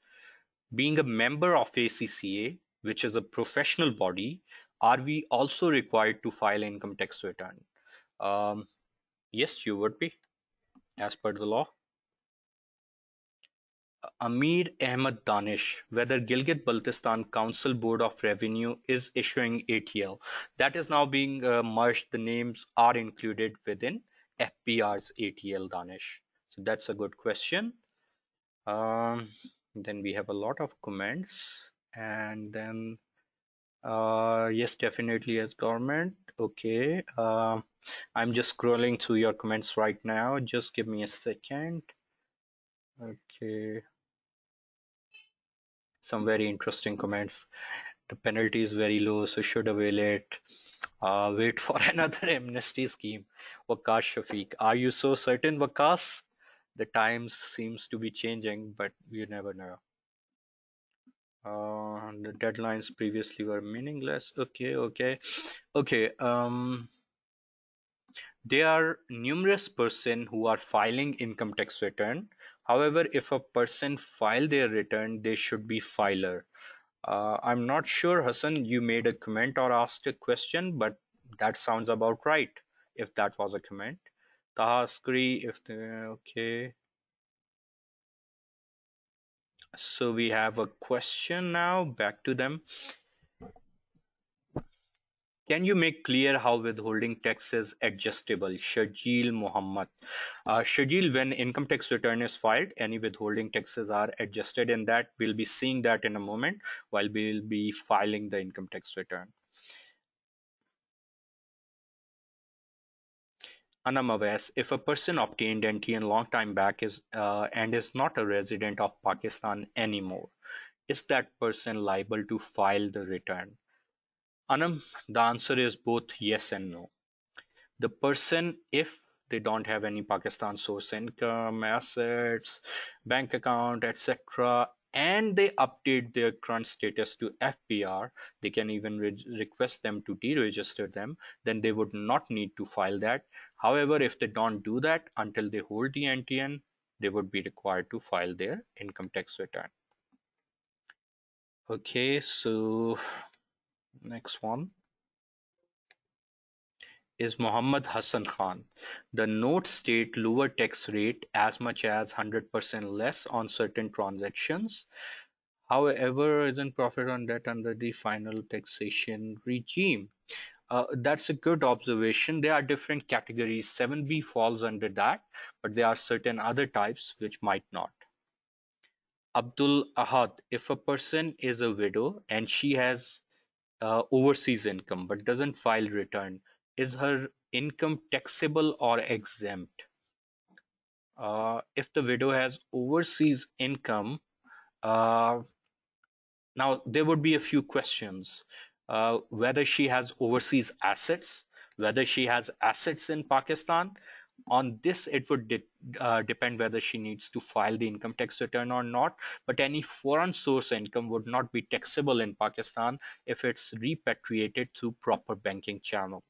being a member of A C C A, which is a professional body, are we also required to file income tax return? Um, yes, you would be, as per the law. Amir Ahmed Danish, whether Gilgit-Baltistan Council Board of Revenue is issuing A T L. That is now being uh, merged. The names are included within F B R's A T L, Danish. So that's a good question. Um, then we have a lot of comments. And then, uh, yes, definitely as government. Okay. Uh, I'm just scrolling through your comments right now. Just give me a second. Okay. Some very interesting comments. The penalty is very low, so should avail it. Uh, wait for another amnesty scheme. Waqas Shafiq, are you so certain, Waqas? The times seems to be changing, but you never know. Uh, the deadlines previously were meaningless. Okay, okay, okay. Um, there are numerous person who are filing income tax return. However, if a person file their return, they should be filer. Uh, I'm not sure, Hassan, you made a comment or asked a question, but that sounds about right, if that was a comment. Taha Askari, if the, okay. So we have a question now, back to them. Can you make clear how withholding tax is adjustable? Shajil Muhammad. Uh, Shajil, when income tax return is filed, any withholding taxes are adjusted in that. We'll be seeing that in a moment while we'll be filing the income tax return. Anam Abbas, if a person obtained N T N long time back is uh, and is not a resident of Pakistan anymore, is that person liable to file the return? Anam, the answer is both yes and no. The person, if they don't have any Pakistan source income, assets, bank account, et cetera, and they update their current status to F B R, they can even re request them to deregister them, then they would not need to file that. However, if they don't do that until they hold the N T N, they would be required to file their income tax return. Okay, so next one. is Mohammad Hassan Khan. The note state lower tax rate as much as one hundred percent less on certain transactions. However, isn't profit on that under the final taxation regime? Uh, that's a good observation. There are different categories. seven B falls under that, but there are certain other types which might not. Abdul Ahad, if a person is a widow and she has uh, overseas income but doesn't file return, is her income taxable or exempt? Uh, if the widow has overseas income, uh, now there would be a few questions. Uh, whether she has overseas assets, whether she has assets in Pakistan. On this, it would de uh, depend whether she needs to file the income tax return or not. But any foreign source income would not be taxable in Pakistan if it's repatriated through proper banking channel.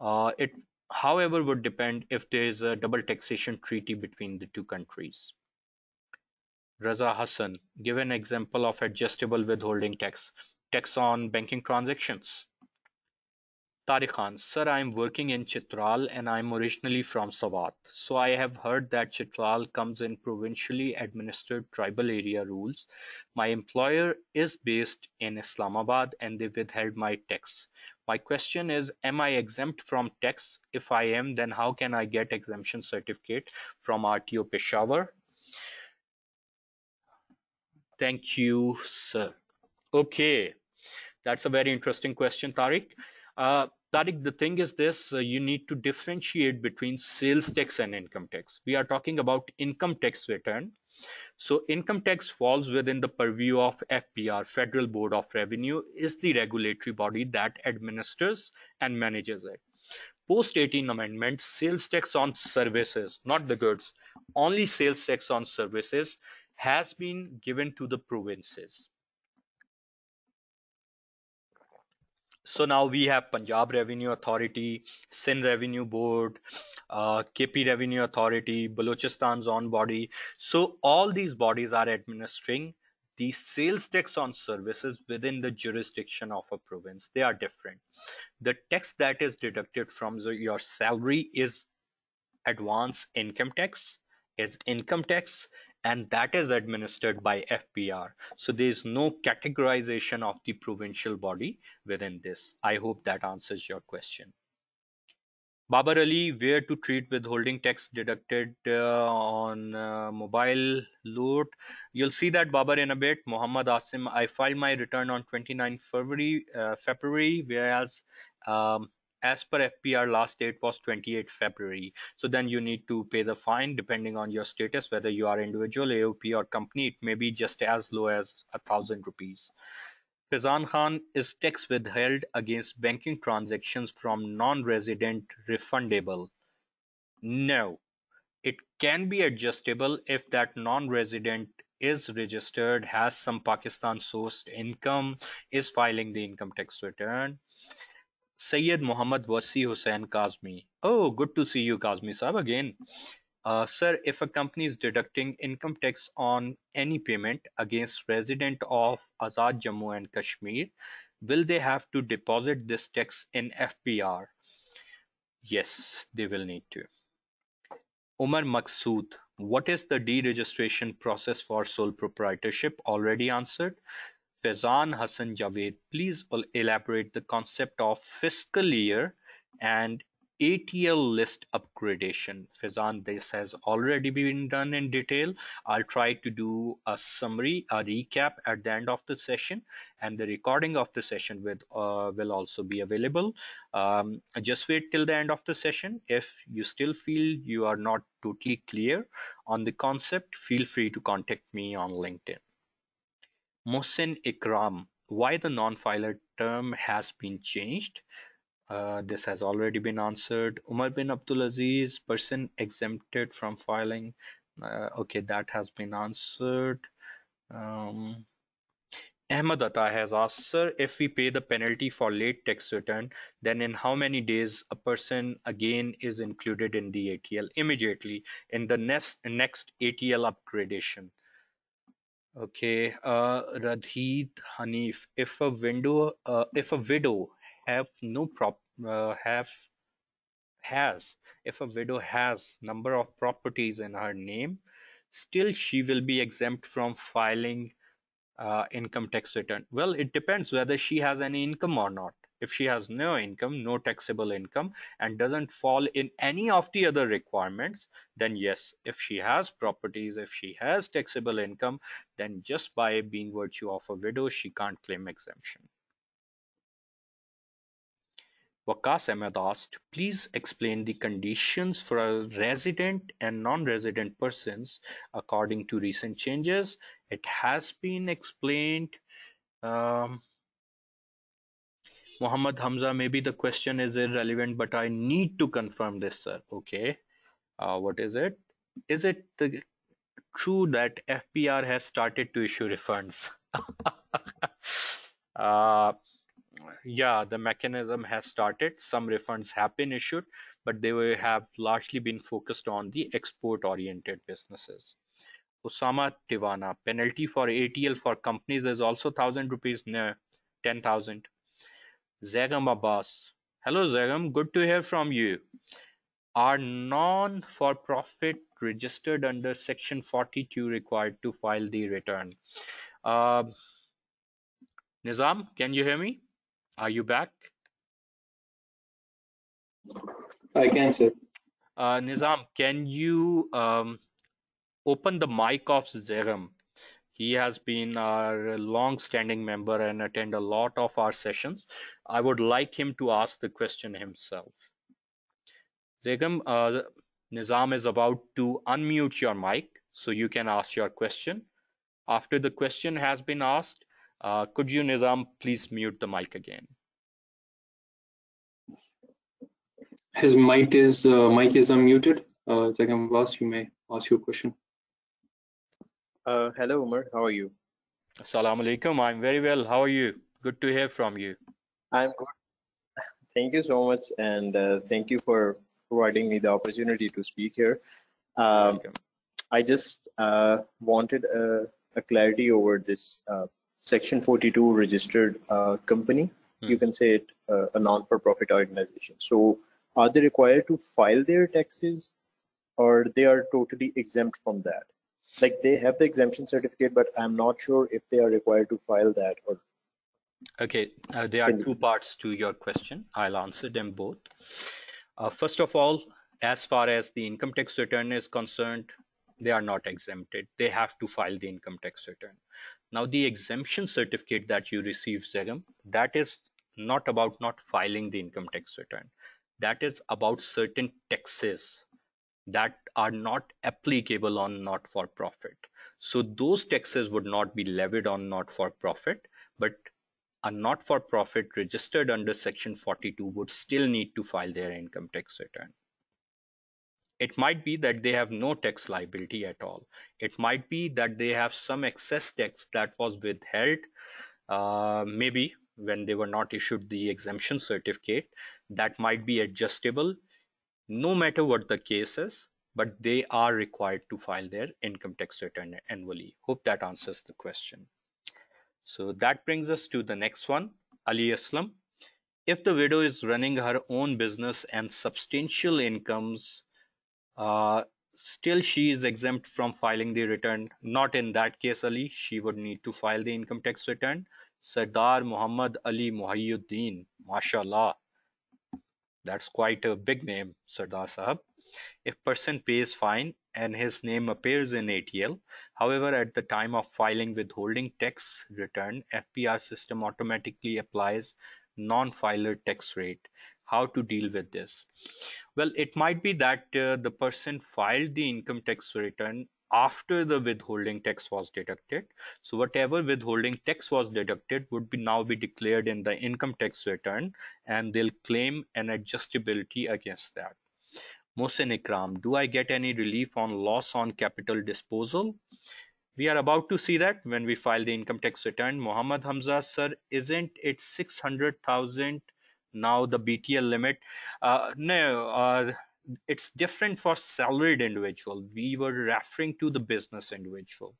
Uh, it, however, would depend if there is a double taxation treaty between the two countries. Raza Hassan, give an example of adjustable withholding tax. Tax on banking transactions. Tariq Khan, sir, I am working in Chitral and I am originally from Sawat. So I have heard that Chitral comes in provincially administered tribal area rules. My employer is based in Islamabad and they withheld my tax. My question is, am I exempt from tax? If I am, then how can I get exemption certificate from R T O Peshawar? Thank you, sir. Okay. That's a very interesting question, Tariq. Uh, Tariq, the thing is this, uh, you need to differentiate between sales tax and income tax. We are talking about income tax return. So income tax falls within the purview of F B R, Federal Board of Revenue, is the regulatory body that administers and manages it. Post eighteen amendment, sales tax on services, not the goods, only sales tax on services has been given to the provinces. So now we have Punjab Revenue Authority, Sindh Revenue Board, uh, K P Revenue Authority, Balochistan's own body. So all these bodies are administering the sales tax on services within the jurisdiction of a province. They are different. The tax that is deducted from the, your salary is advance income tax, is income tax, and that is administered by F B R. So there is no categorization of the provincial body within this. I hope that answers your question. Babar Ali, where to treat withholding tax deducted uh, on uh, mobile loot? You'll see that, Babar, in a bit. Muhammad Asim, I filed my return on twenty-ninth February, uh, February whereas um, as per F B R last date was twenty-eighth February. So then you need to pay the fine depending on your status, whether you are individual, A O P or company. It may be just as low as a thousand rupees. Faizan Khan, is tax withheld against banking transactions from non-resident refundable? No, it can be adjustable if that non-resident is registered, has some Pakistan sourced income, is filing the income tax return. Sayyid Muhammad Wasi Hussain Kazmi. Oh, good to see you, Kazmi Saab, again. Uh, sir, if a company is deducting income tax on any payment against resident of Azad Jammu and Kashmir, will they have to deposit this tax in F B R? Yes, they will need to. Omer Maqsood, what is the deregistration process for sole proprietorship? Already answered. Faizan Hassan Javed, please elaborate the concept of fiscal year and A T L list upgradation. Faizan, this has already been done in detail. I'll try to do a summary, a recap at the end of the session, and the recording of the session with, uh, will also be available. Um, just wait till the end of the session. If you still feel you are not totally clear on the concept, feel free to contact me on LinkedIn. Mohsin Ikram, why the non-filer term has been changed? Uh, this has already been answered. Umar bin Abdulaziz, person exempted from filing. Uh, okay, that has been answered. Um, Ahmed Atta has asked, sir, if we pay the penalty for late tax return, then in how many days a person again is included in the A T L? Immediately in the next, next A T L upgradation. Okay, uh, Radheed Hanif, if a window, uh, if a widow have no prop, uh, have has, if a widow has number of properties in her name, still she will be exempt from filing uh, income tax return. Well, it depends whether she has any income or not. If she has no income, no taxable income, and doesn't fall in any of the other requirements, then yes, if she has properties, if she has taxable income, then just by being virtue of a widow, she can't claim exemption. Waqas Ahmed asked, please explain the conditions for a resident and non-resident persons according to recent changes. It has been explained. Um, Muhammad Hamza, maybe the question is irrelevant, but I need to confirm this, sir. Okay, uh, what is it? Is it the, true that F B R has started to issue refunds? uh, yeah, the mechanism has started. Some refunds have been issued, but they will have largely been focused on the export-oriented businesses. Osama Tiwana, penalty for A T L for companies is also one thousand rupees, no, ten thousand. Zagham Abbas, hello Zagham, good to hear from you. Are non-for-profit registered under Section forty-two required to file the return? Uh, Nizam, can you hear me? Are you back? I can, sir. Uh, Nizam, can you um, open the mic of Zagham? He has been our long-standing member and attend a lot of our sessions. I would like him to ask the question himself. Zagham, uh, Nizam is about to unmute your mic so you can ask your question. After the question has been asked, uh, could you, Nizam, please mute the mic again? His mic is uh, mic is unmuted. Uh, Zagham Abbas, you may ask your question. Uh, hello, Omer. How are you? Assalamu alaikum. I'm very well. How are you? Good to hear from you. I'm good. Thank you so much, and uh, thank you for providing me the opportunity to speak here. Um, I just uh, wanted a, a clarity over this uh, Section forty-two registered uh, company. Hmm. You can say it uh, a non-for-profit organization. So, are they required to file their taxes, or they are totally exempt from that? Like, they have the exemption certificate, but I'm not sure if they are required to file that or. Okay, uh, there are two parts to your question. I'll answer them both. Uh, first of all, as far as the income tax return is concerned, they are not exempted. They have to file the income tax return. Now, the exemption certificate that you receive, Zagham, that is not about not filing the income tax return. That is about certain taxes that are not applicable on not-for-profit. So those taxes would not be levied on not-for-profit, but a not-for-profit registered under Section forty-two would still need to file their income tax return. It might be that they have no tax liability at all. It might be that they have some excess tax that was withheld, uh, maybe when they were not issued the exemption certificate, that might be adjustable. No matter what the case is, but they are required to file their income tax return annually. Hope that answers the question. So that brings us to the next one, Ali Aslam. If the widow is running her own business and substantial incomes, uh, still she is exempt from filing the return. Not in that case, Ali. She would need to file the income tax return. Sardar Muhammad Ali Muhayuddin, mashallah. That's quite a big name, Sardar Sahab. If person pays fine and his name appears in A T L, however, at the time of filing withholding tax return, F B R system automatically applies non-filer tax rate. How to deal with this? Well, it might be that uh, the person filed the income tax return after the withholding tax was deducted. So whatever withholding tax was deducted would be now be declared in the income tax return, and they'll claim an adjustability against that. Mohsin Ikram, do I get any relief on loss on capital disposal? We are about to see that when we file the income tax return. Muhammad Hamza, sir, isn't it six hundred thousand now the B T L limit? Uh, no. Uh, It's different for salaried individual. We were referring to the business individual.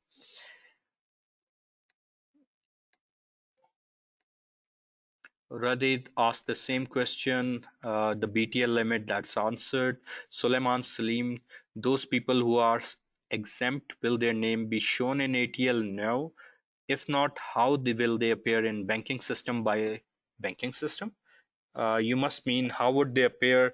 Radid asked the same question. Uh, the B T L limit, that's answered. Suleiman Salim, those people who are exempt, will their name be shown in A T L? No. If not, how they, will they appear in banking system by banking system? Uh, you must mean how would they appear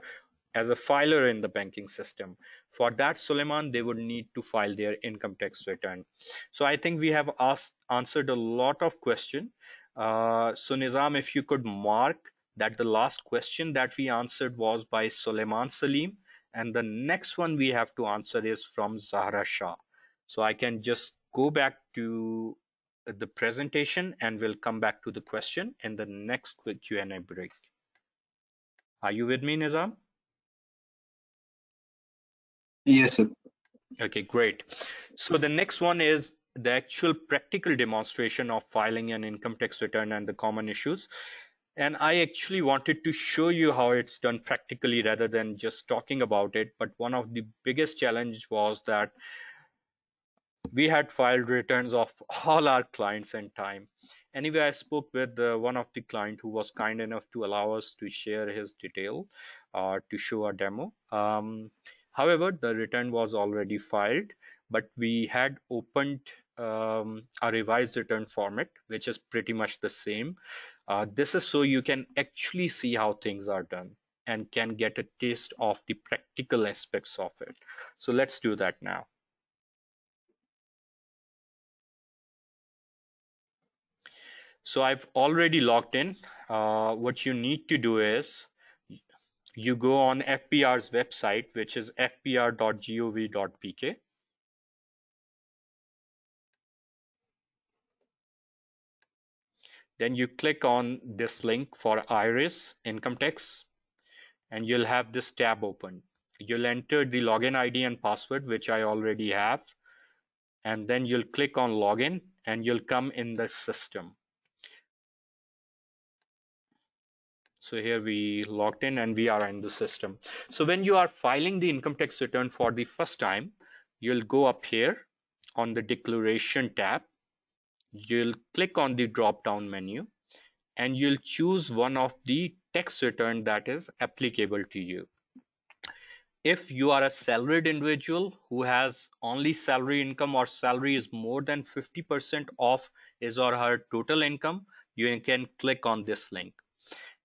as a filer in the banking system. For that, Suleiman, they would need to file their income tax return. So I think we have asked answered a lot of questions. Uh, so Nizam, if you could mark that the last question that we answered was by Suleiman Salim, and the next one we have to answer is from Zahra Shah. So I can just go back to the presentation and we'll come back to the question in the next quick Q and A break. Are you with me, Nizam? Yes, sir. Okay, great. So the next one is the actual practical demonstration of filing an income tax return and the common issues. And I actually wanted to show you how it's done practically rather than just talking about it. But one of the biggest challenges was that we had filed returns of all our clients in time. Anyway, I spoke with uh, one of the client who was kind enough to allow us to share his detail uh, to show a demo. Um, However, the return was already filed, but we had opened um, a revised return format, which is pretty much the same. Uh, this is so you can actually see how things are done and can get a taste of the practical aspects of it. So let's do that now. So I've already logged in. Uh, what you need to do is you go on F B R's website, which is f b r dot gov dot p k. Then you click on this link for IRIS income tax, and you'll have this tab open. You'll enter the login I D and password, which I already have. And then you'll click on login and you'll come in the system. So here we logged in and we are in the system. So when you are filing the income tax return for the first time, you'll go up here on the declaration tab. You'll click on the drop down menu and you'll choose one of the tax return that is applicable to you. If you are a salaried individual who has only salary income or salary is more than fifty percent of his or her total income, you can click on this link.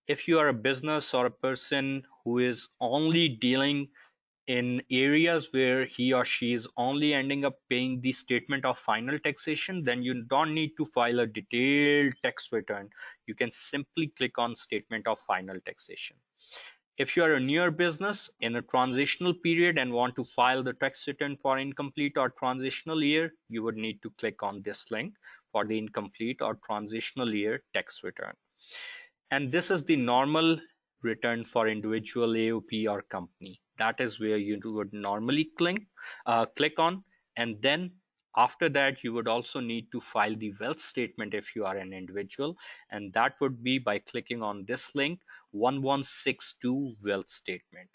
If you are a business or a person who is only dealing in areas where he or she is only ending up paying the statement of final taxation, then you don't need to file a detailed tax return. You can simply click on statement of final taxation. If you are a newer business in a transitional period and want to file the tax return for incomplete or transitional year, you would need to click on this link for the incomplete or transitional year tax return. And this is the normal return for individual, A O P or company. That is where you would normally click, uh, click on. And then after that, you would also need to file the wealth statement if you are an individual. And that would be by clicking on this link, one one six two wealth statement.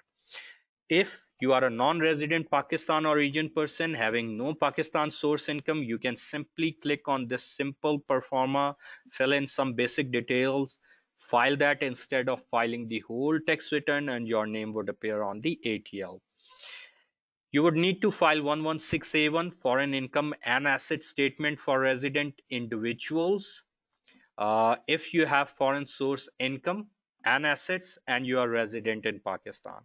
If you are a non-resident Pakistan or region person having no Pakistan source income, you can simply click on this simple performa, fill in some basic details, file that instead of filing the whole tax return, and your name would appear on the A T L. You would need to file one one six A one foreign income and asset statement for resident individuals. Uh, if you have foreign source income and assets and you are resident in Pakistan.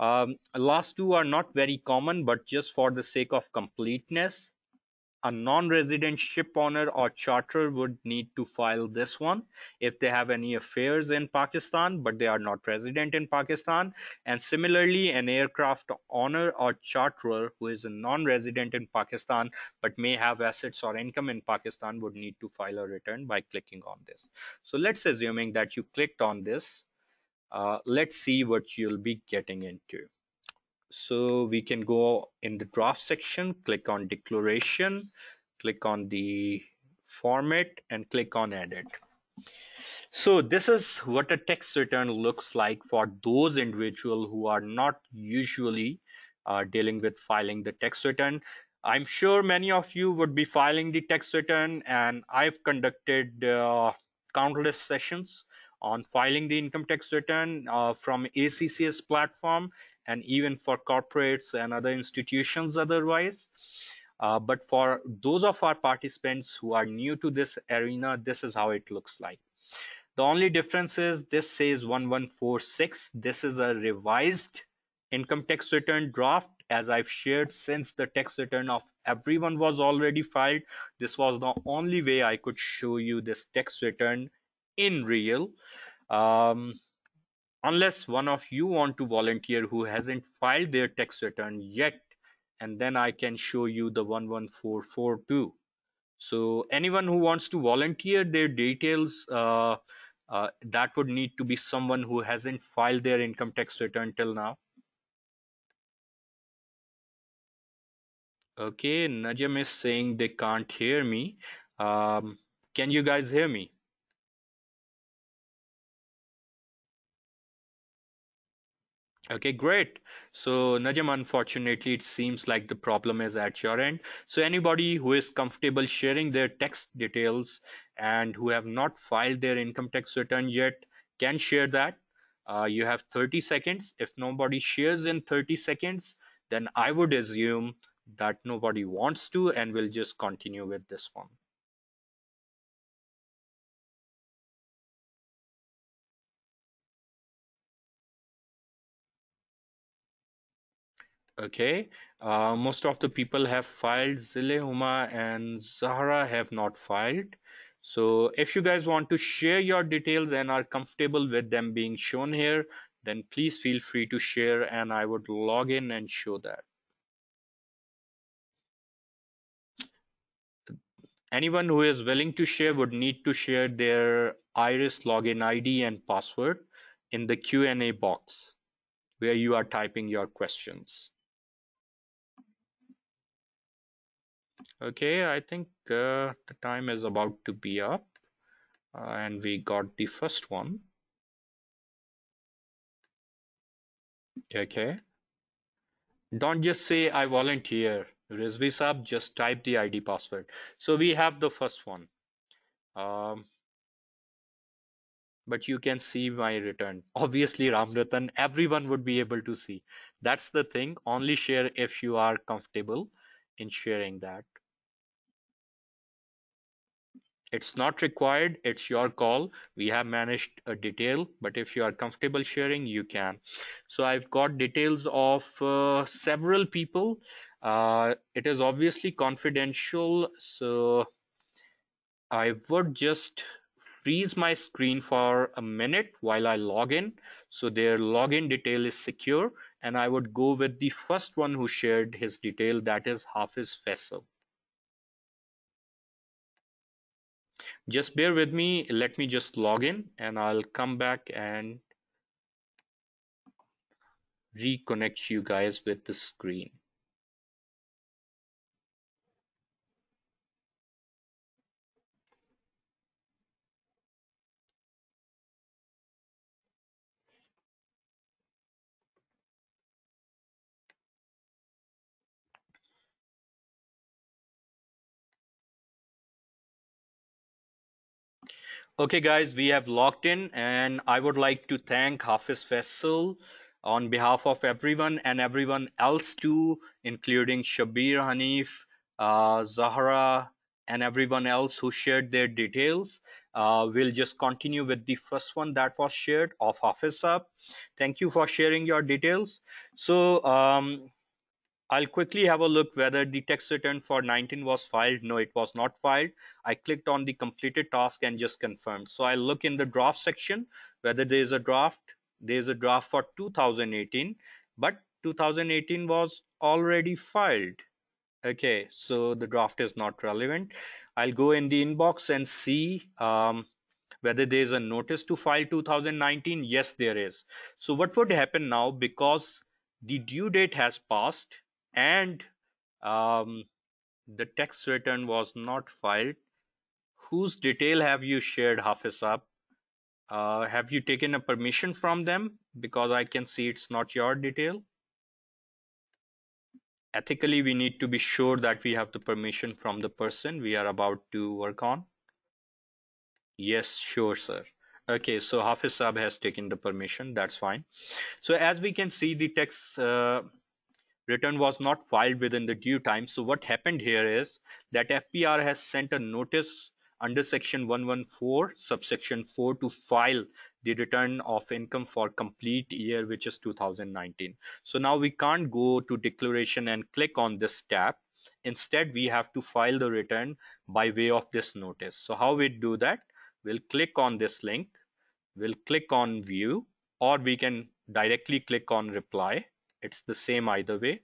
Um, last two are not very common, but just for the sake of completeness, a non-resident ship owner or charterer would need to file this one if they have any affairs in Pakistan, but they are not resident in Pakistan. And similarly, an aircraft owner or charterer who is a non-resident in Pakistan, but may have assets or income in Pakistan would need to file a return by clicking on this. So let's assuming that you clicked on this, uh, let's see what you'll be getting into. So we can go in the draft section, click on declaration, click on the format and click on edit. So this is what a tax return looks like for those individuals who are not usually uh, dealing with filing the tax return. I'm sure many of you would be filing the tax return, and I've conducted uh, countless sessions on filing the income tax return uh, from A C C S platform, and even for corporates and other institutions otherwise. Uh, but for those of our participants who are new to this arena, this is how it looks like. The only difference is this says one one four six. This is a revised income tax return draft. As I've shared, since the tax return of everyone was already filed, this was the only way I could show you this tax return in real. Um, unless one of you want to volunteer who hasn't filed their tax return yet, and then I can show you the one one four four two. So anyone who wants to volunteer their details, uh, uh, that would need to be someone who hasn't filed their income tax return till now. Okay, Najam is saying they can't hear me. Um, can you guys hear me? Okay, great. So Najam, unfortunately, it seems like the problem is at your end. So anybody who is comfortable sharing their tax details and who have not filed their income tax return yet can share that. Uh, you have thirty seconds. If nobody shares in thirty seconds, then I would assume that nobody wants to, and we'll just continue with this one. Okay, uh, most of the people have filed. Zilehuma and Zahra have not filed. So if you guys want to share your details and are comfortable with them being shown here, then please feel free to share, and I would log in and show that. Anyone who is willing to share would need to share their IRIS login I D and password in the Q and A box where you are typing your questions. Okay, I think uh, the time is about to be up, uh, and we got the first one. Okay. Don't just say I volunteer. Rizvi Saab, just type the I D password. So we have the first one. Um, but you can see my return. Obviously, Ramratan, everyone would be able to see. That's the thing. Only share if you are comfortable in sharing that. It's not required, it's your call. We have managed a detail, but if you are comfortable sharing, you can. So I've got details of uh, several people. Uh, it is obviously confidential, so I would just freeze my screen for a minute while I log in, so their login detail is secure, and I would go with the first one who shared his detail, that is Hafiz Faisal. Just bear with me, let me just log in, and I'll come back and reconnect you guys with the screen. Okay guys, we have logged in, and I would like to thank Hafiz Faisal on behalf of everyone and everyone else too, including Shabir, Hanif, uh, Zahra, and everyone else who shared their details. Uh, we'll just continue with the first one that was shared of Hafiz Saab. Thank you for sharing your details. So um, I'll quickly have a look whether the tax return for nineteen was filed. No, it was not filed. I clicked on the completed task and just confirmed. So I look in the draft section whether there is a draft. There is a draft for two thousand eighteen, but two thousand eighteen was already filed. Okay, so the draft is not relevant. I'll go in the inbox and see um, whether there is a notice to file two thousand nineteen. Yes, there is. So what would happen now, because the due date has passed and um, the tax return was not filed? Whose detail have you shared, Hafiz Saab? Uh, have you taken a permission from them? Because I can see it's not your detail. Ethically, we need to be sure that we have the permission from the person we are about to work on. Yes, sure, sir. Okay, so Hafiz Saab has taken the permission, that's fine. So as we can see, the tax uh, return was not filed within the due time. So what happened here is that F B R has sent a notice under section one one four subsection four to file the return of income for complete year, which is two thousand nineteen. So now we can't go to declaration and click on this tab. Instead, we have to file the return by way of this notice. So how we do that? We'll click on this link, we'll click on view, or we can directly click on reply. It's the same either way.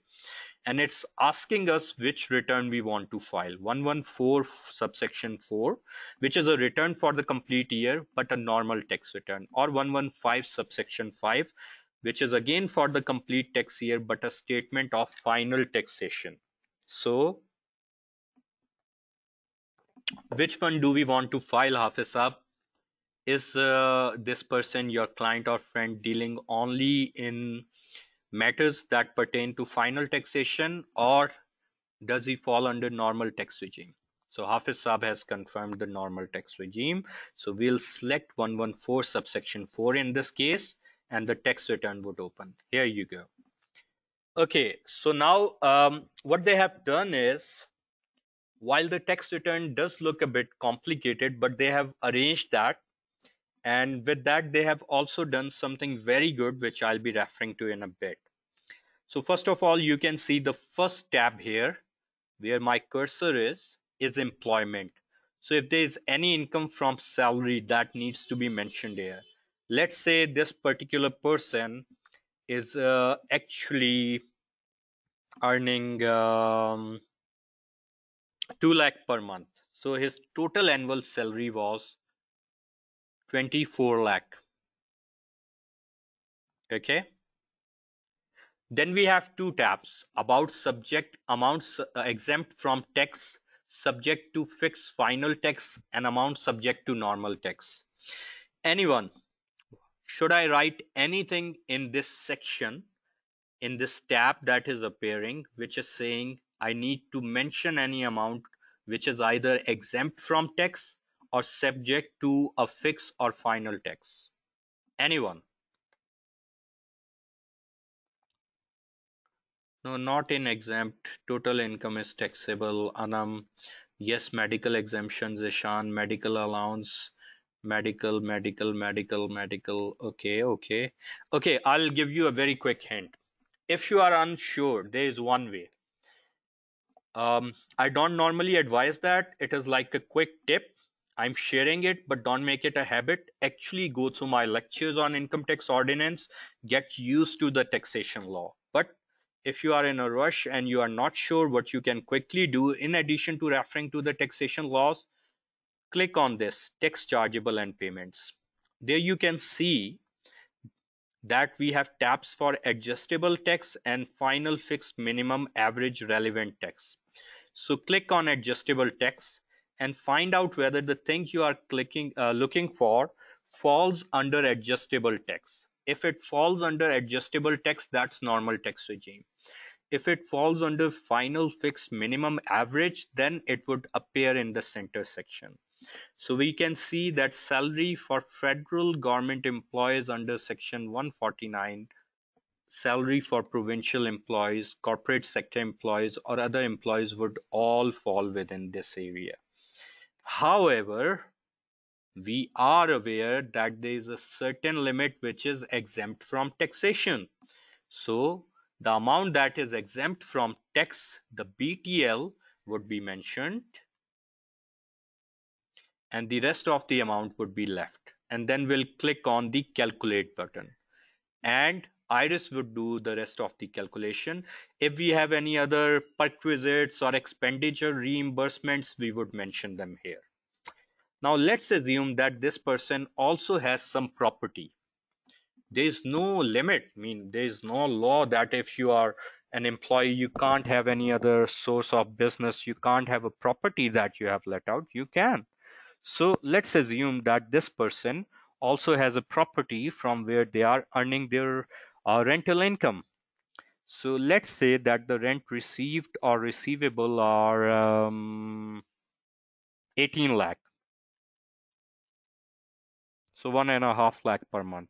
And it's asking us which return we want to file, one one four subsection four, which is a return for the complete year, but a normal tax return, or one one five subsection five, which is again for the complete tax year, but a statement of final taxation. So which one do we want to file, Hafiz Saab? Is uh, this person, your client or friend, dealing only in matters that pertain to final taxation, or does he fall under normal tax regime? So Hafiz Saab has confirmed the normal tax regime. So we'll select one one four subsection four in this case, and the tax return would open. Here you go. Okay, so now um, what they have done is, while the tax return does look a bit complicated, but they have arranged that. And with that, they have also done something very good, which I'll be referring to in a bit. So first of all, you can see the first tab here where my cursor is, is employment. So if there is any income from salary, that needs to be mentioned here. Let's say this particular person is uh, actually earning um, two lakh per month. So his total annual salary was twenty-four lakh. Okay, then we have two tabs about subject amounts uh, exempt from tax, subject to fixed final tax, and amount subject to normal tax. Anyone, should I write anything in this section, in this tab that is appearing, which is saying I need to mention any amount which is either exempt from tax or subject to a fixed or final tax? Anyone? No, not in exempt. Total income is taxable. Anam, yes, medical exemptions. Ishan, medical allowance. Medical, medical, medical, medical. Okay, okay. Okay, I'll give you a very quick hint. If you are unsure, there is one way. Um, I don't normally advise that. It is like a quick tip. I'm sharing it, but don't make it a habit. Actually go through my lectures on income tax ordinance, get used to the taxation law. But if you are in a rush and you are not sure, what you can quickly do, in addition to referring to the taxation laws, click on this tax chargeable and payments. There you can see that we have tabs for adjustable tax and final fixed minimum average relevant tax. So click on adjustable tax and find out whether the thing you are clicking uh, looking for falls under adjustable tax. If it falls under adjustable tax, that's normal tax regime. If it falls under final fixed minimum average, then it would appear in the center section. So we can see that salary for federal government employees under section one forty-nine, salary for provincial employees, corporate sector employees, or other employees would all fall within this area. However, we are aware that there is a certain limit which is exempt from taxation. So the amount that is exempt from tax, the B T L, would be mentioned, and the rest of the amount would be left. And then we'll click on the calculate button, and IRIS would do the rest of the calculation. If we have any other perquisites or expenditure reimbursements, we would mention them here. Now let's assume that this person also has some property. There is no limit. I mean, there is no law that if you are an employee, you can't have any other source of business, you can't have a property that you have let out. You can. So let's assume that this person also has a property from where they are earning their uh, rental income. So let's say that the rent received or receivable are um, eighteen lakh. So one and a half lakh per month.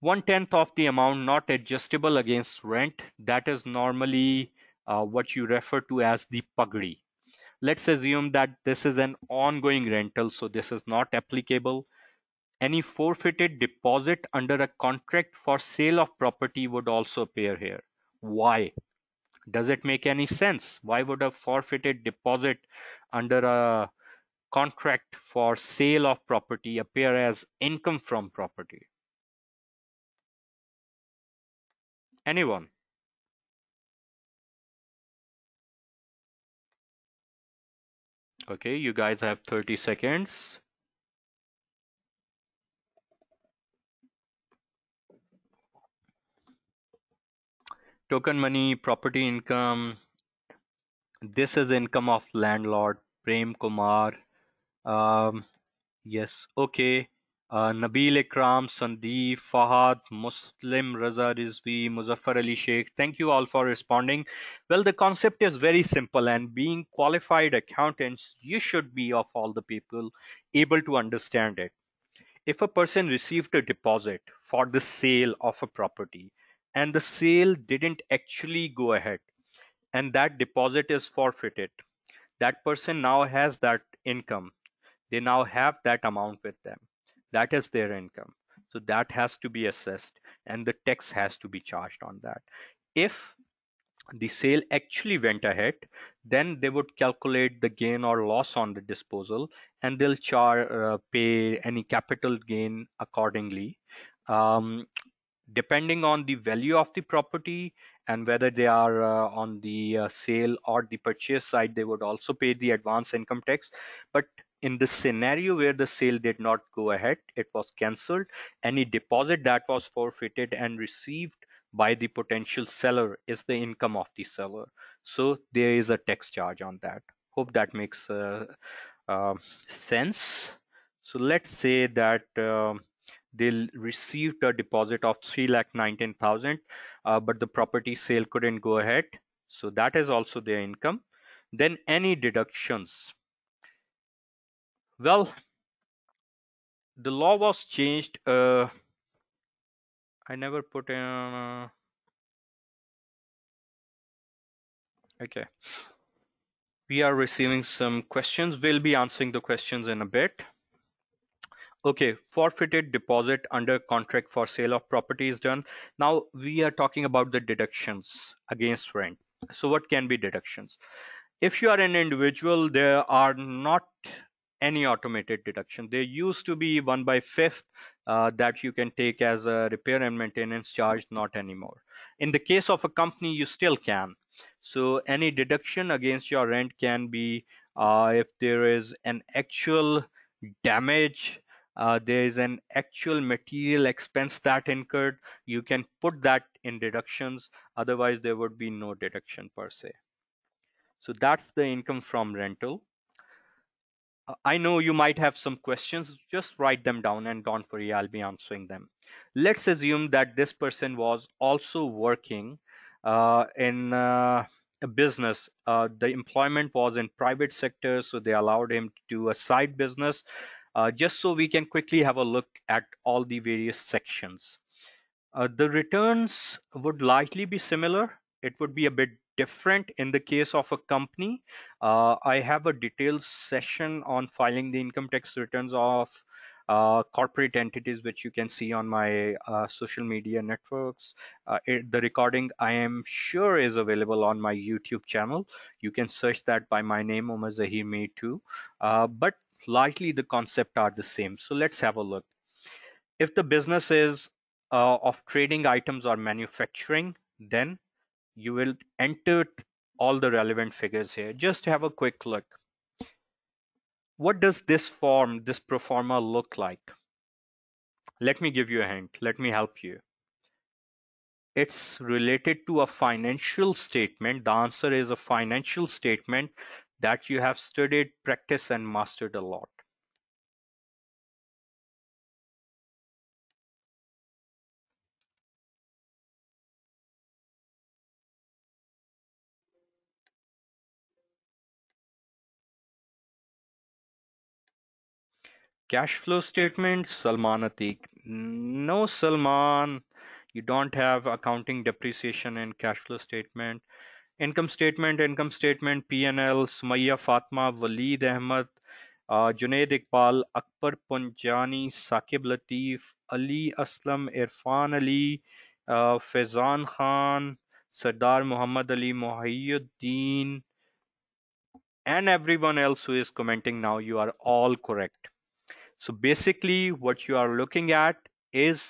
One tenth of the amount not adjustable against rent, that is normally uh, what you refer to as the pagdi. Let's assume that this is an ongoing rental, so this is not applicable. Any forfeited deposit under a contract for sale of property would also appear here. Why? Does it make any sense? Why would a forfeited deposit under a contract for sale of property appear as income from property? Anyone? Okay, you guys have thirty seconds. Token money, property income. This is income of landlord, Prem Kumar. Um, yes, okay. Uh, Nabil Ikram, Sandeep, Fahad, Muslim, Raza Rizvi, Muzaffar Ali Sheikh. Thank you all for responding. Well, the concept is very simple, and being qualified accountants, you should be, of all the people, able to understand it. If a person received a deposit for the sale of a property and the sale didn't actually go ahead and that deposit is forfeited, that person now has that income. They now have that amount with them. That is their income. So that has to be assessed and the tax has to be charged on that. If the sale actually went ahead, then they would calculate the gain or loss on the disposal and they'll charge uh, pay any capital gain accordingly, um, depending on the value of the property and whether they are uh, on the uh, sale or the purchase side. They would also pay the advance income tax. But in the scenario where the sale did not go ahead, it was cancelled, any deposit that was forfeited and received by the potential seller is the income of the seller. So there is a tax charge on that. Hope that makes uh, uh, sense. So let's say that uh, they received a deposit of three lakh nineteen thousand, uh, but the property sale couldn't go ahead. So that is also their income. Then any deductions. Well, the law was changed. Uh, I never put in. Uh, okay. We are receiving some questions. We'll be answering the questions in a bit. Okay. Forfeited deposit under contract for sale of property is done. Now we are talking about the deductions against rent. So what can be deductions? If you are an individual, there are not any automated deduction. There used to be one by fifth uh, that you can take as a repair and maintenance charge, not anymore. In the case of a company, you still can. So any deduction against your rent can be uh, if there is an actual damage, uh, there is an actual material expense that incurred, you can put that in deductions. Otherwise, there would be no deduction per se. So that's the income from rental. I know you might have some questions, just write them down and don't worry, I'll be answering them. Let's assume that this person was also working uh, in uh, a business. Uh, the employment was in private sector, so they allowed him to do a side business, uh, just so we can quickly have a look at all the various sections. Uh, the returns would likely be similar. It would be a bit different in the case of a company. Uh, I have a detailed session on filing the income tax returns of uh, corporate entities, which you can see on my uh, social media networks. Uh, it, the recording I am sure is available on my YouTube channel. You can search that by my name, Omer Zahir Me too. Uh, but likely the concepts are the same. So let's have a look. If the business is uh, of trading items or manufacturing, then you will enter all the relevant figures here. Just have a quick look. What does this form, this pro forma look like? Let me give you a hint. Let me help you. It's related to a financial statement. The answer is a financial statement that you have studied, practiced, and mastered a lot. Cash flow statement, Salman Atik. No, Salman, you don't have accounting depreciation in cash flow statement. Income statement, income statement, P and L, Sumaya Fatma, Waleed Ahmed, uh, Junaid Iqbal, Akbar Punjani, Saqib Latif, Ali Aslam, Irfan Ali, uh, Faizan Khan, Sardar Muhammad Ali, Muhayuddin, and everyone else who is commenting now, you are all correct. So basically what you are looking at is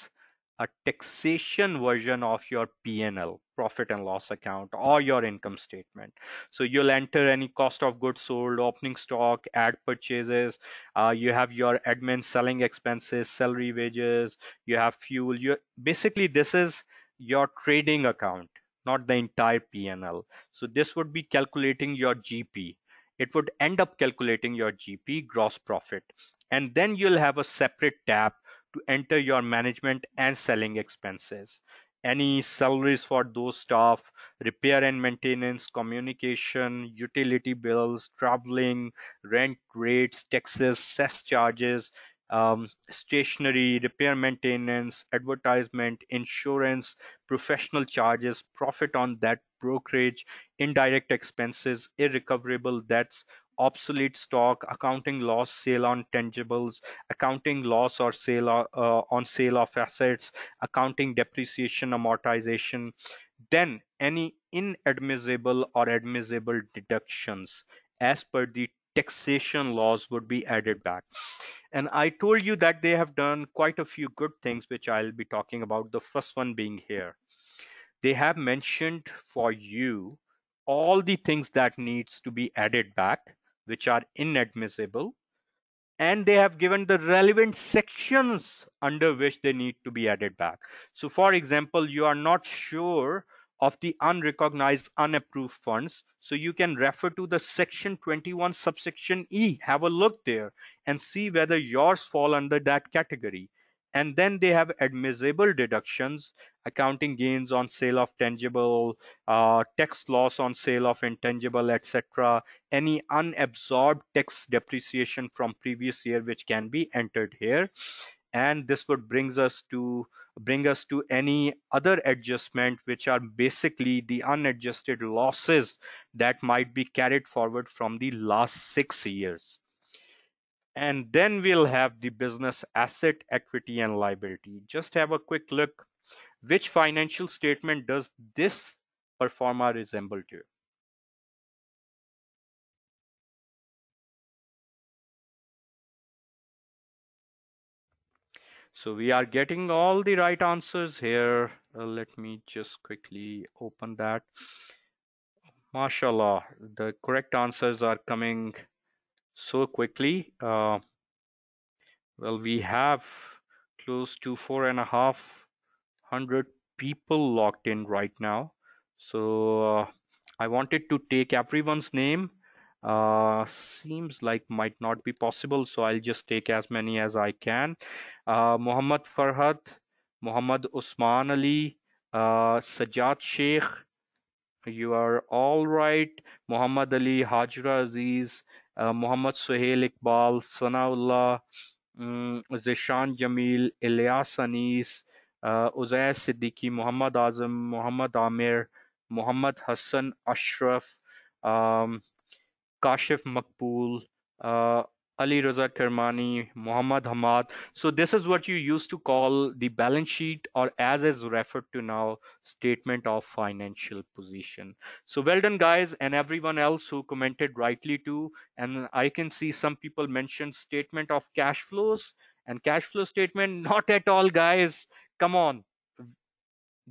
a taxation version of your P and L, profit and loss account, or your income statement. So you'll enter any cost of goods sold, opening stock, ad purchases, uh, you have your admin, selling expenses, salary, wages, you have fuel. You basically, this is your trading account, not the entire P and L. So this would be calculating your G P. It would end up calculating your G P, gross profit. And then you'll have a separate tab to enter your management and selling expenses, any salaries for those staff, repair and maintenance, communication, utility bills, traveling, rent rates, taxes, cess charges, um, stationery, repair maintenance, advertisement, insurance, professional charges, profit on that brokerage, indirect expenses, irrecoverable debts, obsolete stock, accounting loss, sale on tangibles, accounting loss or sale uh, on sale of assets, accounting depreciation, amortization, then any inadmissible or admissible deductions as per the taxation laws would be added back. And I told you that they have done quite a few good things, which I'll be talking about. The first one being here, they have mentioned for you all the things that needs to be added back, which are inadmissible, and they have given the relevant sections under which they need to be added back. So for example, you are not sure of the unrecognized, unapproved funds, so you can refer to the section twenty-one subsection E, have a look there and see whether yours fall under that category. And then they have admissible deductions, accounting gains on sale of tangible, uh, tax loss on sale of intangible, et cetera. Any unabsorbed tax depreciation from previous year, which can be entered here. And this would brings us to bring us to any other adjustment, which are basically the unadjusted losses that might be carried forward from the last six years. And then we'll have the business asset, equity, and liability. Just have a quick look. Which financial statement does this performer resemble to? So we are getting all the right answers here. Uh, let me just quickly open that. Mashallah, the correct answers are coming so quickly. Uh, well, we have close to four and a half hundred people logged in right now, so uh, I wanted to take everyone's name. Uh, seems like might not be possible, so I'll just take as many as I can. uh, Muhammad Farhad, Muhammad Usman Ali, uh, Sajjad Sheikh, you are all right. Muhammad Ali, Hajra Aziz, Uh, Muhammad Suhail Iqbal, Sanaullah, um, Zishan Jamil, Ilyas Anis, uh, Uzair Siddiqui, Muhammad Azam, Muhammad Amir, Muhammad Hassan Ashraf, um, Kashif Maqbool, uh, Ali Raza Kermani, Muhammad Hamad. So this is what you used to call the balance sheet, or as is referred to now, statement of financial position. So well done guys, and everyone else who commented rightly too. And I can see some people mentioned statement of cash flows and cash flow statement. Not at all guys, come on,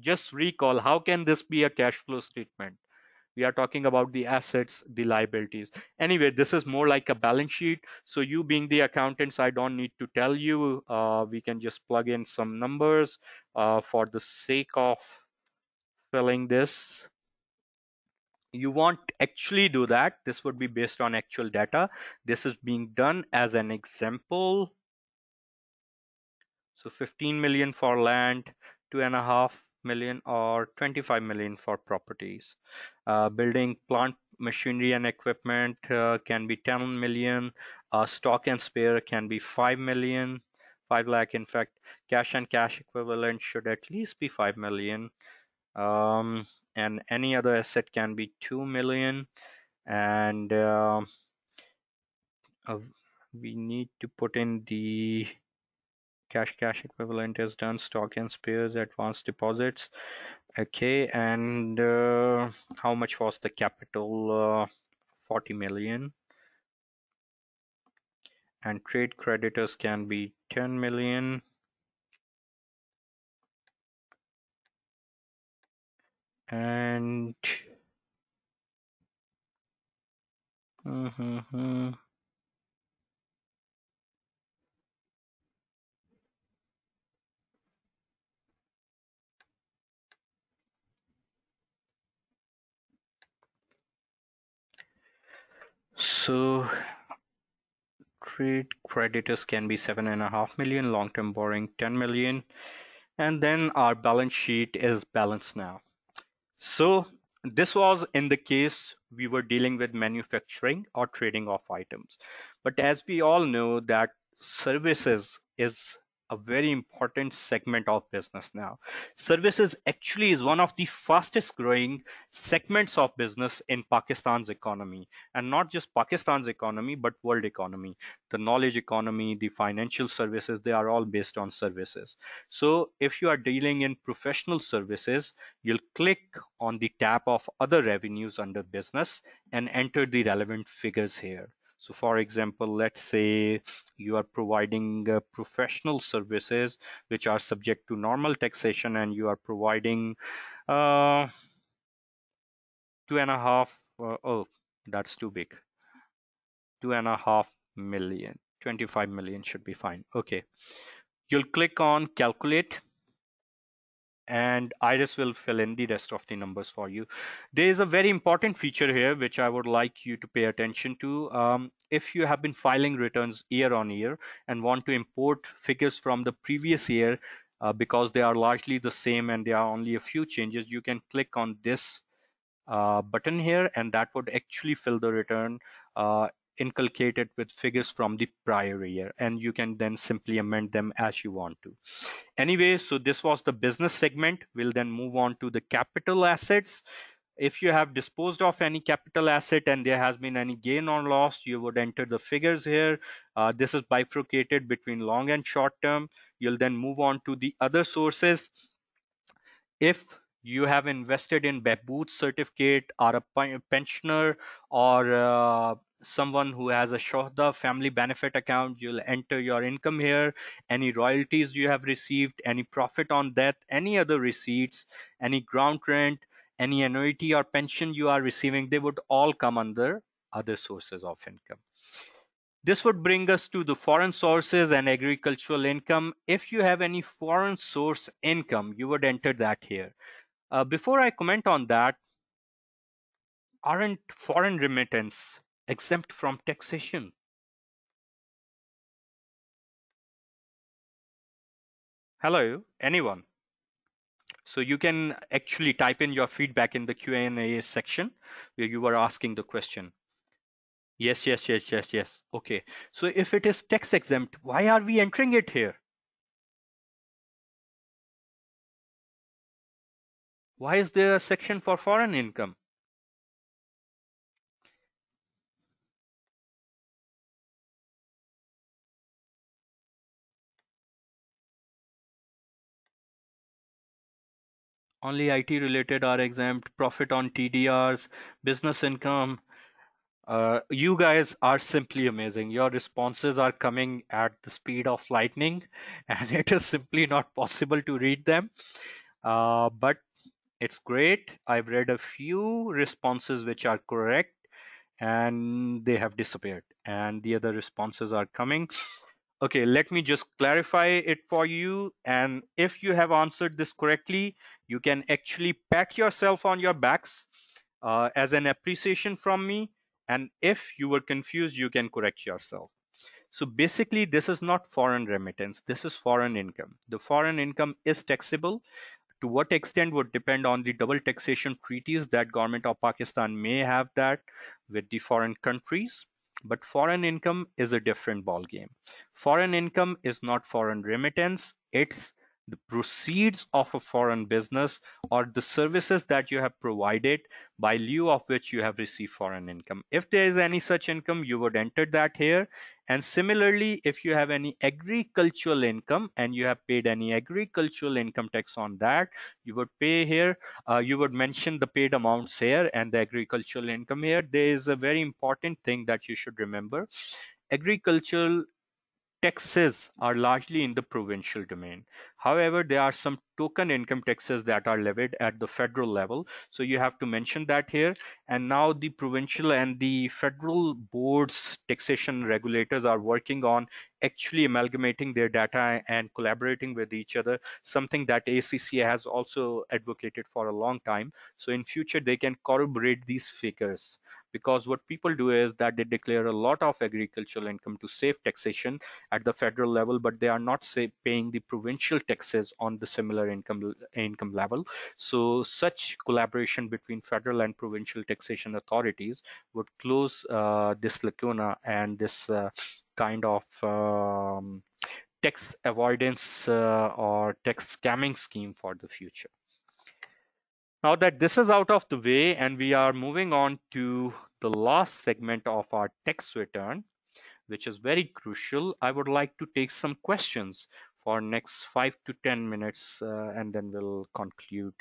just recall, how can this be a cash flow statement? We are talking about the assets, the liabilities. Anyway, this is more like a balance sheet. So you being the accountants, I don't need to tell you. Uh, we can just plug in some numbers uh, for the sake of filling this. You won't actually do that. This would be based on actual data. This is being done as an example. So fifteen million for land, two and a half million or twenty-five million for properties, uh, building, plant machinery and equipment uh, can be ten million, uh, stock and spare can be five million, five lakh. In fact, cash and cash equivalent should at least be five million, um, and any other asset can be two million. And uh, uh, we need to put in the cash cash equivalent is done, stock and spares, advanced deposits. Okay, and uh, how much was the capital? uh, forty million, and trade creditors can be ten million, and mm-hmm. So trade creditors can be seven and a half million, long-term borrowing ten million, and then our balance sheet is balanced now. So this was in the case we were dealing with manufacturing or trading off items, but as we all know that services is a very important segment of business now. Services actually is one of the fastest growing segments of business in Pakistan's economy, and not just Pakistan's economy, but world economy. The knowledge economy, the financial services, they are all based on services. So if you are dealing in professional services, you'll click on the tab of other revenues under business and enter the relevant figures here. So for example, let's say you are providing uh, professional services which are subject to normal taxation, and you are providing uh, two and a half, uh, oh, that's too big. Two and a half million, twenty-five million should be fine. Okay, you'll click on calculate, and IRIS will fill in the rest of the numbers for you. There is a very important feature here which I would like you to pay attention to. Um, if you have been filing returns year on year and want to import figures from the previous year, uh, because they are largely the same and there are only a few changes, you can click on this uh, button here, and that would actually fill the return uh, inculcated with figures from the prior year, and you can then simply amend them as you want to. Anyway, so this was the business segment. We'll then move on to the capital assets. If you have disposed of any capital asset and there has been any gain or loss, you would enter the figures here. Uh, this is bifurcated between long and short term. You'll then move on to the other sources. If you have invested in Behbud certificate, or a pensioner, or uh, someone who has a Shohda family benefit account, you'll enter your income here, any royalties you have received, any profit on death, any other receipts, any ground rent, any annuity or pension you are receiving, they would all come under other sources of income. This would bring us to the foreign sources and agricultural income. If you have any foreign source income, you would enter that here. Uh, before I comment on that, aren't foreign remittance exempt from taxation? Hello, anyone? So you can actually type in your feedback in the Q and A section where you were asking the question. Yes, yes, yes, yes, yes. Okay, so if it is tax exempt, why are we entering it here? Why is there a section for foreign income? Only I T related are exempt, profit on T D Rs, business income. Uh, you guys are simply amazing. Your responses are coming at the speed of lightning, and it is simply not possible to read them. Uh, but it's great. I've read a few responses which are correct, and they have disappeared, and the other responses are coming. Okay, let me just clarify it for you, and if you have answered this correctly, you can actually pat yourself on your backs uh, as an appreciation from me, and if you were confused, you can correct yourself. So basically, this is not foreign remittance, this is foreign income. The foreign income is taxable. to what extent would depend on the double taxation treaties that government of Pakistan may have that with the foreign countries. But foreign income is a different ball game. Foreign income is not foreign remittance. It's the proceeds of a foreign business or the services that you have provided by lieu of which you have received foreign income. If there is any such income, you would enter that here. And similarly, if you have any agricultural income and you have paid any agricultural income tax on that, you would pay here, uh, you would mention the paid amounts here and the agricultural income here. There is a very important thing that you should remember. Agricultural taxes are largely in the provincial domain. However, there are some token income taxes that are levied at the federal level. So you have to mention that here. And now the provincial and the federal boards, taxation regulators are working on actually amalgamating their data and collaborating with each other, something that A C C A has also advocated for a long time. So in future, they can corroborate these figures. Because what people do is that they declare a lot of agricultural income to save taxation at the federal level, but they are not say, paying the provincial taxes on the similar income, income level. So such collaboration between federal and provincial taxation authorities would close uh, this lacuna and this uh, kind of um, tax avoidance uh, or tax scamming scheme for the future. Now that this is out of the way and we are moving on to the last segment of our tax return, which is very crucial, I would like to take some questions for next five to ten minutes uh, and then we'll conclude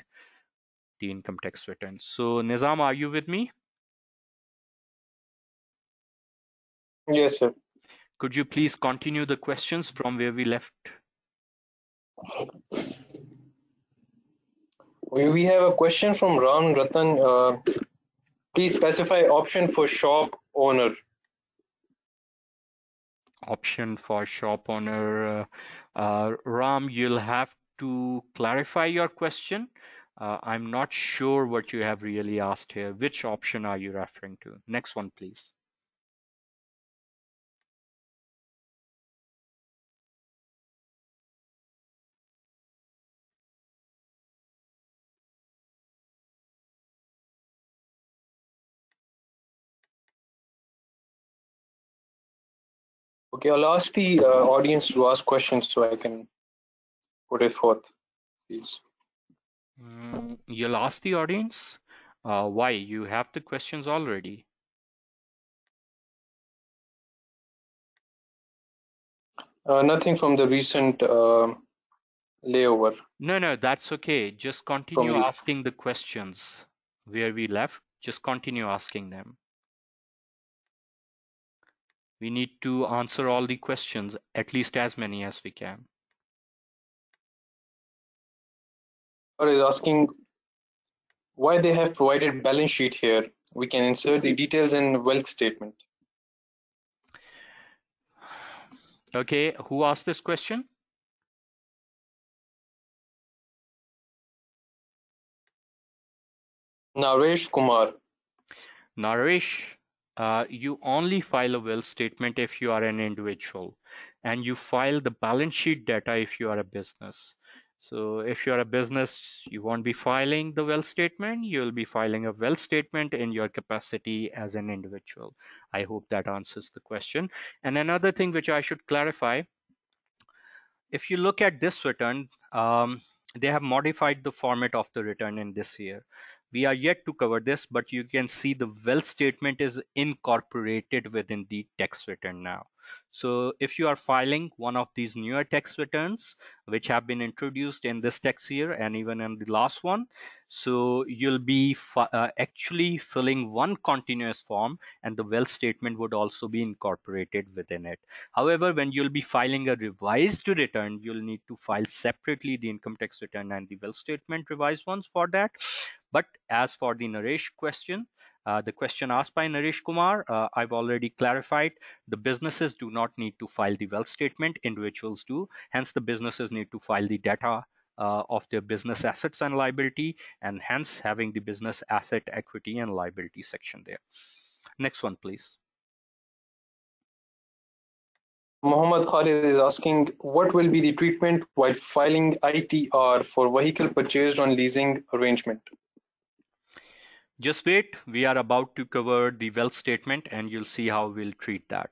the income tax return. So Nizam, are you with me? Yes, sir. Could you please continue the questions from where we left? We have a question from Ram Ratan. Uh, please specify option for shop owner. Option for shop owner. Uh, uh, Ram, you'll have to clarify your question. Uh, I'm not sure what you have really asked here. Which option are you referring to? Next one, please. Okay, I'll ask the uh, audience to ask questions so I can put it forth, please. Mm, you'll ask the audience? Uh, why? You have the questions already. Uh, nothing from the recent uh, layover. No, no, that's okay. Just continue from asking the questions where we left. Just continue asking them. We need to answer all the questions, at least as many as we can. Or is asking why they have provided balance sheet here. We can insert the details in wealth statement. Okay, who asked this question? Naresh Kumar. Naresh. Uh, you only file a will statement if you are an individual, and you file the balance sheet data if you are a business. So if you're a business, you won't be filing the will statement. You'll be filing a will statement in your capacity as an individual. I hope that answers the question. And another thing which I should clarify, if you look at this return, um, they have modified the format of the return in this year. We are yet to cover this, but you can see the wealth statement is incorporated within the tax return now. So if you are filing one of these newer tax returns, which have been introduced in this tax year and even in the last one, so you'll be uh, actually filling one continuous form and the wealth statement would also be incorporated within it. However, when you'll be filing a revised return, you'll need to file separately the income tax return and the wealth statement revised ones for that. But as for the Naresh question, Uh, the question asked by Naresh Kumar, uh, I've already clarified. The businesses do not need to file the wealth statement, individuals do. Hence, the businesses need to file the data uh, of their business assets and liability, and hence having the business asset, equity, and liability section there. Next one, please. Mohammed Khalid is asking, what will be the treatment while filing I T R for vehicle purchased on leasing arrangement? Just wait, we are about to cover the wealth statement and you'll see how we'll treat that.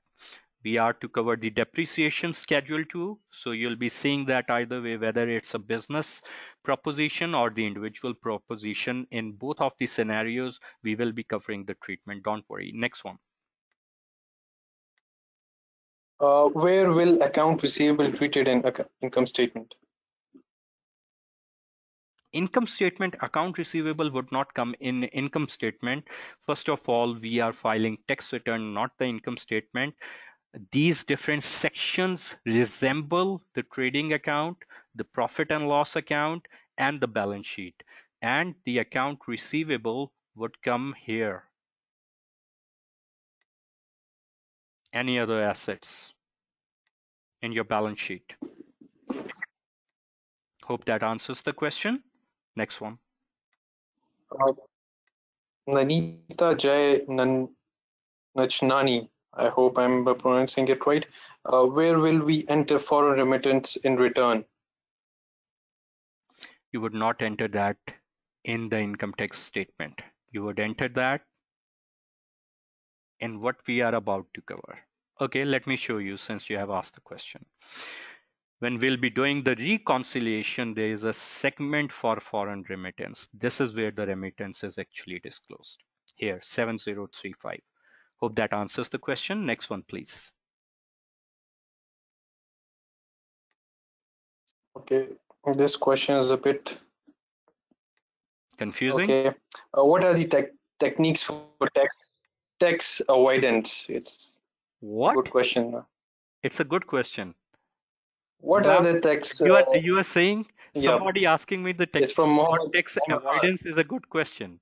We are to cover the depreciation schedule too. So you'll be seeing that either way, whether it's a business proposition or the individual proposition, in both of the scenarios, we will be covering the treatment. Don't worry. Next one. Uh, where will account receivable treated in income statement? Income statement, account receivable would not come in income statement. First of all, we are filing tax return, not the income statement. These different sections resemble the trading account, the profit and loss account, and the balance sheet. And the account receivable would come here. Any other assets in your balance sheet. Hope that answers the question. Next one. Uh, Nanita Jay Nan Nachnani, I hope I'm pronouncing it right. Uh, where will we enter foreign remittance in return? You would not enter that in the income tax statement. You would enter that in what we are about to cover. Okay, let me show you since you have asked the question. When we'll be doing the reconciliation, there is a segment for foreign remittance. This is where the remittance is actually disclosed. Here, seven zero three five. Hope that answers the question. Next one, please. Okay, this question is a bit confusing. Okay, uh, what are the te techniques for tax tax avoidance? It's what? Good question. It's a good question. What now, are the tax? You are, you are saying yeah. somebody asking me the tax. It's from Mohammed, tax Mohammed. Avoidance is a good question.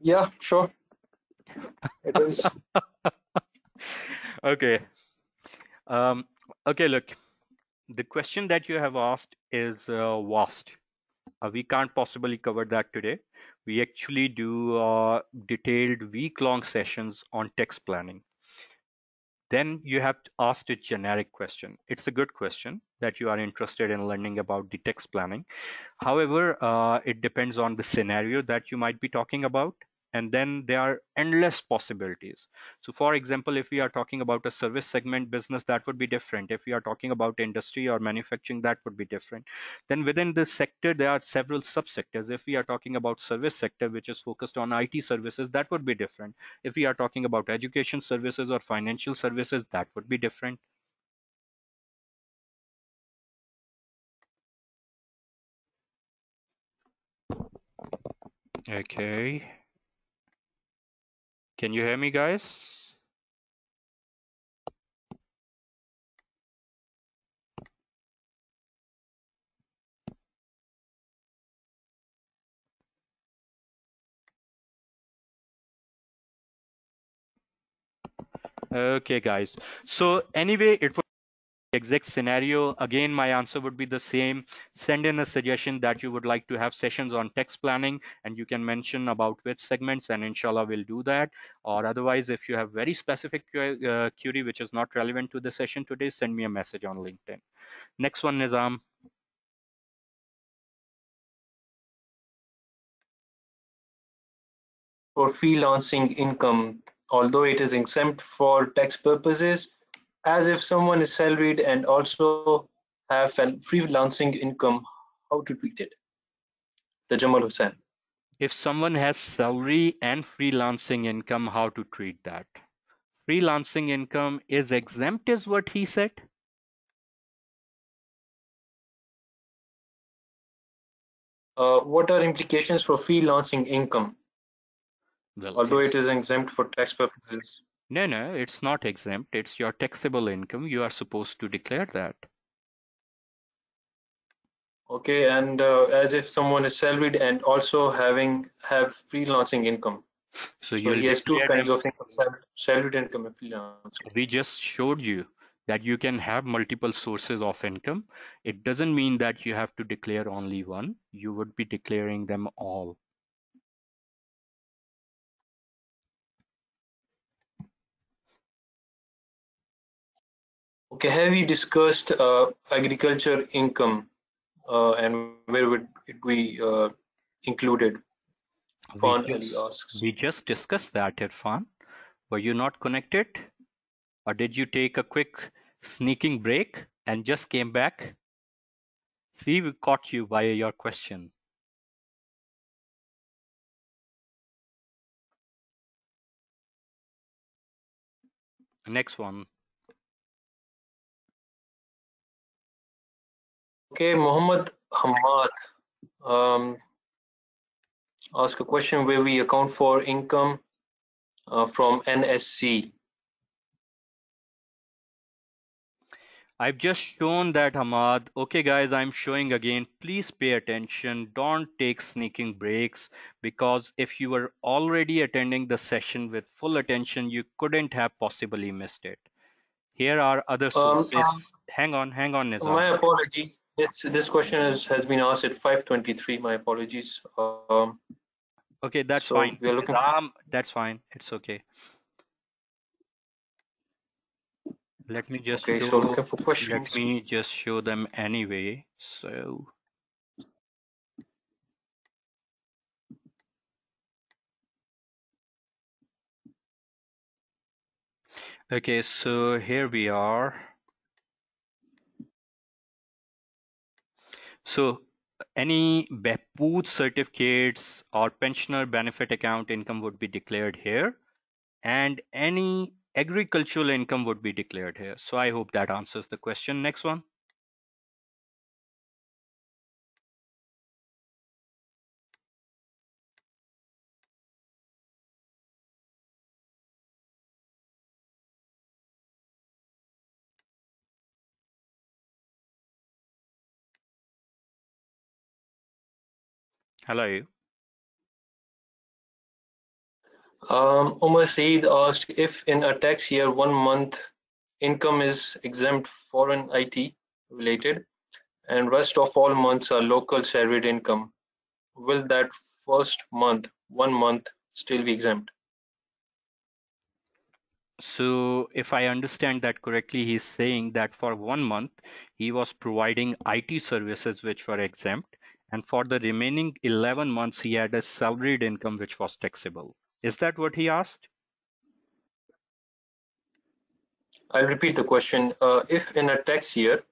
Yeah, sure. It is. Okay. Um, okay, look. The question that you have asked is uh, vast. Uh, we can't possibly cover that today. We actually do uh, detailed week-long sessions on tax planning. Then you have asked a generic question. It's a good question that you are interested in learning about the tax planning. However, uh, it depends on the scenario that you might be talking about. And then there are endless possibilities. So for example, if we are talking about a service segment business, that would be different. If we are talking about industry or manufacturing, that would be different. Then within this sector, there are several subsectors. If we are talking about service sector, which is focused on I T services, that would be different. If we are talking about education services or financial services, that would be different. Okay. Can you hear me, guys? Okay, guys. So anyway, it was the exact scenario. Again, my answer would be the same. Send in a suggestion that you would like to have sessions on tax planning, and you can mention about which segments, and inshallah we'll do that. Or otherwise, if you have very specific uh, query which is not relevant to the session today, send me a message on LinkedIn. Next one, Nizam. For freelancing income, although it is exempt for tax purposes, as if someone is salaried and also have freelancing income, how to treat it? The Jamal Hussain. If someone has salary and freelancing income, how to treat that? Freelancing income is exempt is what he said. Uh, what are implications for freelancing income? Well, although it is exempt for tax purposes. No, no, it's not exempt. It's your taxable income. You are supposed to declare that. Okay, and uh, as if someone is salaried and also having have freelancing income. So, so he has two kinds of income, salaried income and freelancing. We just showed you that you can have multiple sources of income. It doesn't mean that you have to declare only one. You would be declaring them all. Okay, have we discussed uh, agriculture income uh, and where would it be uh, included? Fawn we, just, asks. we just discussed that, Irfan. Were you not connected? Or did you take a quick sneaking break and just came back? See, we caught you via your question. Next one. Okay, Mohammed Hamad um, asked a question where we account for income uh, from N S C. I've just shown that, Hamad. Okay, guys, I'm showing again. Please pay attention. Don't take sneaking breaks, because if you were already attending the session with full attention, you couldn't have possibly missed it. Here are other sources. Um, hang on, hang on, Nizam. My apologies. This this question is, has been asked at five twenty-three. My apologies. Um, okay, that's so fine. We are looking Nizam, that's fine. It's okay. Let me just okay, show, so looking for questions. Let me just show them anyway. So. Okay, so here we are. So any Behbud certificates or pensioner benefit account income would be declared here, and any agricultural income would be declared here. So I hope that answers the question. Next one. Hello. Um, Omer Saeed asked if in a tax year one month income is exempt foreign I T related and rest of all months are local salaried income, will that first month, one month still be exempt? So if I understand that correctly, he's saying that for one month he was providing I T services which were exempt, and for the remaining eleven months he had a salaried income which was taxable. Is that what he asked? I'll repeat the question. Uh, if in a tax year,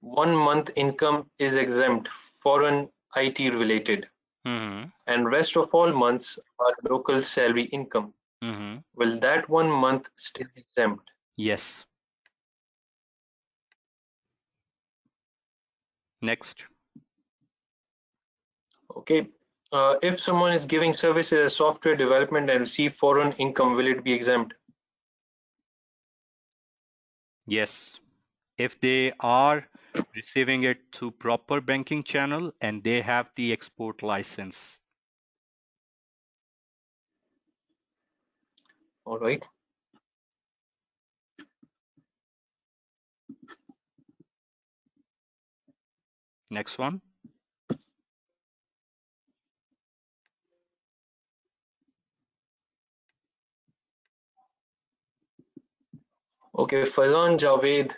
one month income is exempt, foreign I T related, mm-hmm. and rest of all months are local salary income, mm-hmm. will that one month still be exempt? Yes. Next. Okay. Uh, if someone is giving services as software development and receive foreign income, will it be exempt? Yes, if they are receiving it through proper banking channel and they have the export license. All right. Next one. Okay, Fazan Javed,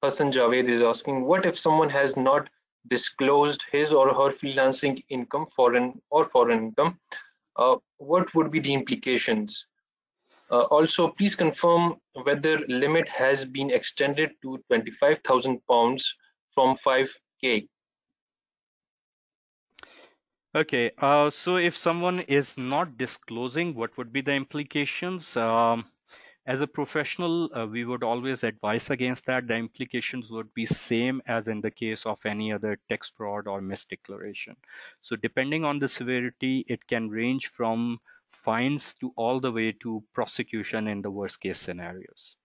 Hassan Javed is asking, what if someone has not disclosed his or her freelancing income, foreign or foreign income? Uh, what would be the implications? Uh, also, please confirm whether limit has been extended to twenty-five thousand pounds from five K. Okay, uh, so if someone is not disclosing, what would be the implications? Um, As a professional, uh, we would always advise against that. The implications would be same as in the case of any other tax fraud or misdeclaration. So depending on the severity, it can range from fines to all the way to prosecution in the worst case scenarios.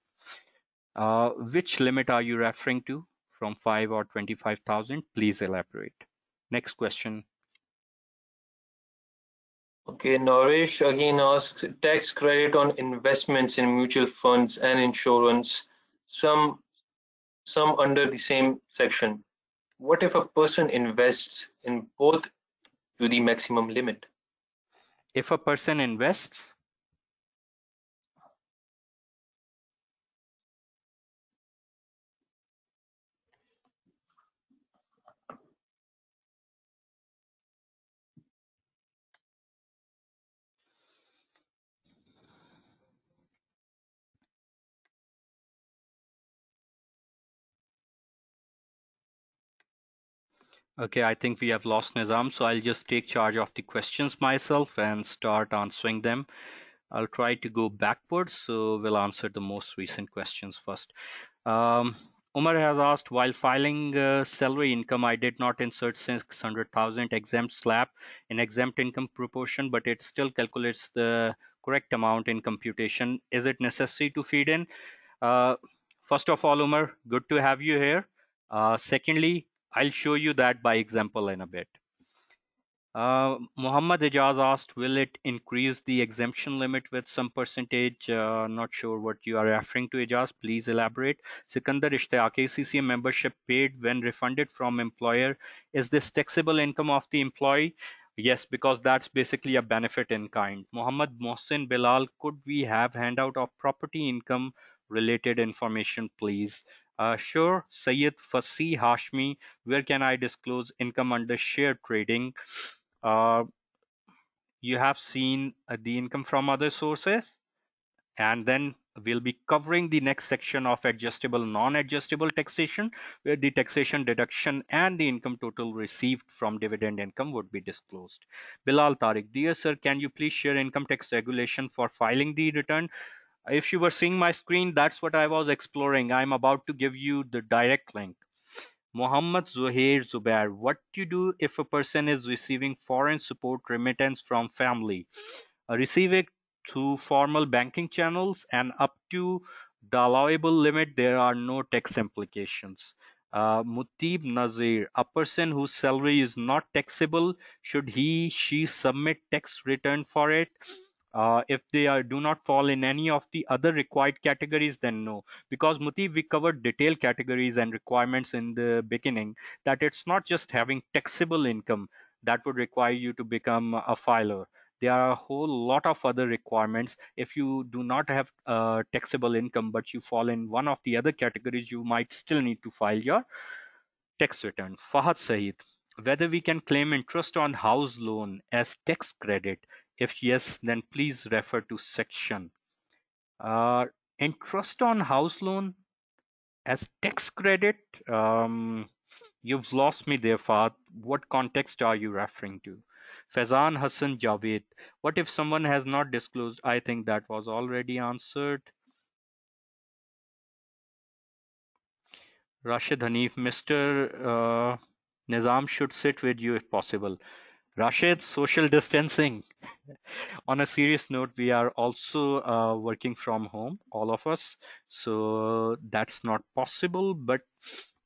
Uh, which limit are you referring to, from five or twenty-five thousand? Please elaborate. Next question. Okay, Naresh again asks, tax credit on investments in mutual funds and insurance, some some under the same section. What if a person invests in both to the maximum limit? If a person invests? Okay, I think we have lost Nizam, so I'll just take charge of the questions myself and start answering them. I'll try to go backwards, so we'll answer the most recent questions first. Um, Omer has asked, while filing uh, salary income, I did not insert six hundred thousand exempt slab in exempt income proportion, but it still calculates the correct amount in computation. Is it necessary to feed in? Uh, first of all, Omer, good to have you here. Uh, secondly, I'll show you that by example in a bit. Uh, Muhammad Ijaz asked, will it increase the exemption limit with some percentage? Uh, not sure what you are referring to, Ijaz. Please elaborate. Sikandar Ishtiyaq, A C C A membership paid when refunded from employer. Is this taxable income of the employee? Yes, because that's basically a benefit in kind. Muhammad Mohsin Bilal, could we have handout of property income related information, please? Uh, sure. Sayed Fasih Hashmi, where can I disclose income under share trading? Uh, you have seen uh, the income from other sources, and then we'll be covering the next section of adjustable, non-adjustable taxation, where the taxation deduction and the income total received from dividend income would be disclosed. Bilal Tariq, dear sir, can you please share income tax regulation for filing the return? If you were seeing my screen, that's what I was exploring. I'm about to give you the direct link. Mohammed Zuhair Zubair, what to do if a person is receiving foreign support remittance from family? Receive it through formal banking channels, and up to the allowable limit, there are no tax implications. Uh, Mutib Nazir, a person whose salary is not taxable, should he, she submit tax return for it? Uh, if they are, do not fall in any of the other required categories, then no. Because Muti, we covered detailed categories and requirements in the beginning, that it's not just having taxable income that would require you to become a filer. There are a whole lot of other requirements. If you do not have uh, taxable income, but you fall in one of the other categories, you might still need to file your tax return. Fahad Saeed, whether we can claim interest on house loan as tax credit. If yes, then please refer to section. Uh, interest on house loan as tax credit? Um, you've lost me there, Fahad. What context are you referring to? Faizan Hassan Javed, what if someone has not disclosed? I think that was already answered. Rashid Hanif, Mister Uh, Nizam should sit with you if possible. Rashid, social distancing. On a serious note, we are also uh, working from home, all of us. So that's not possible, but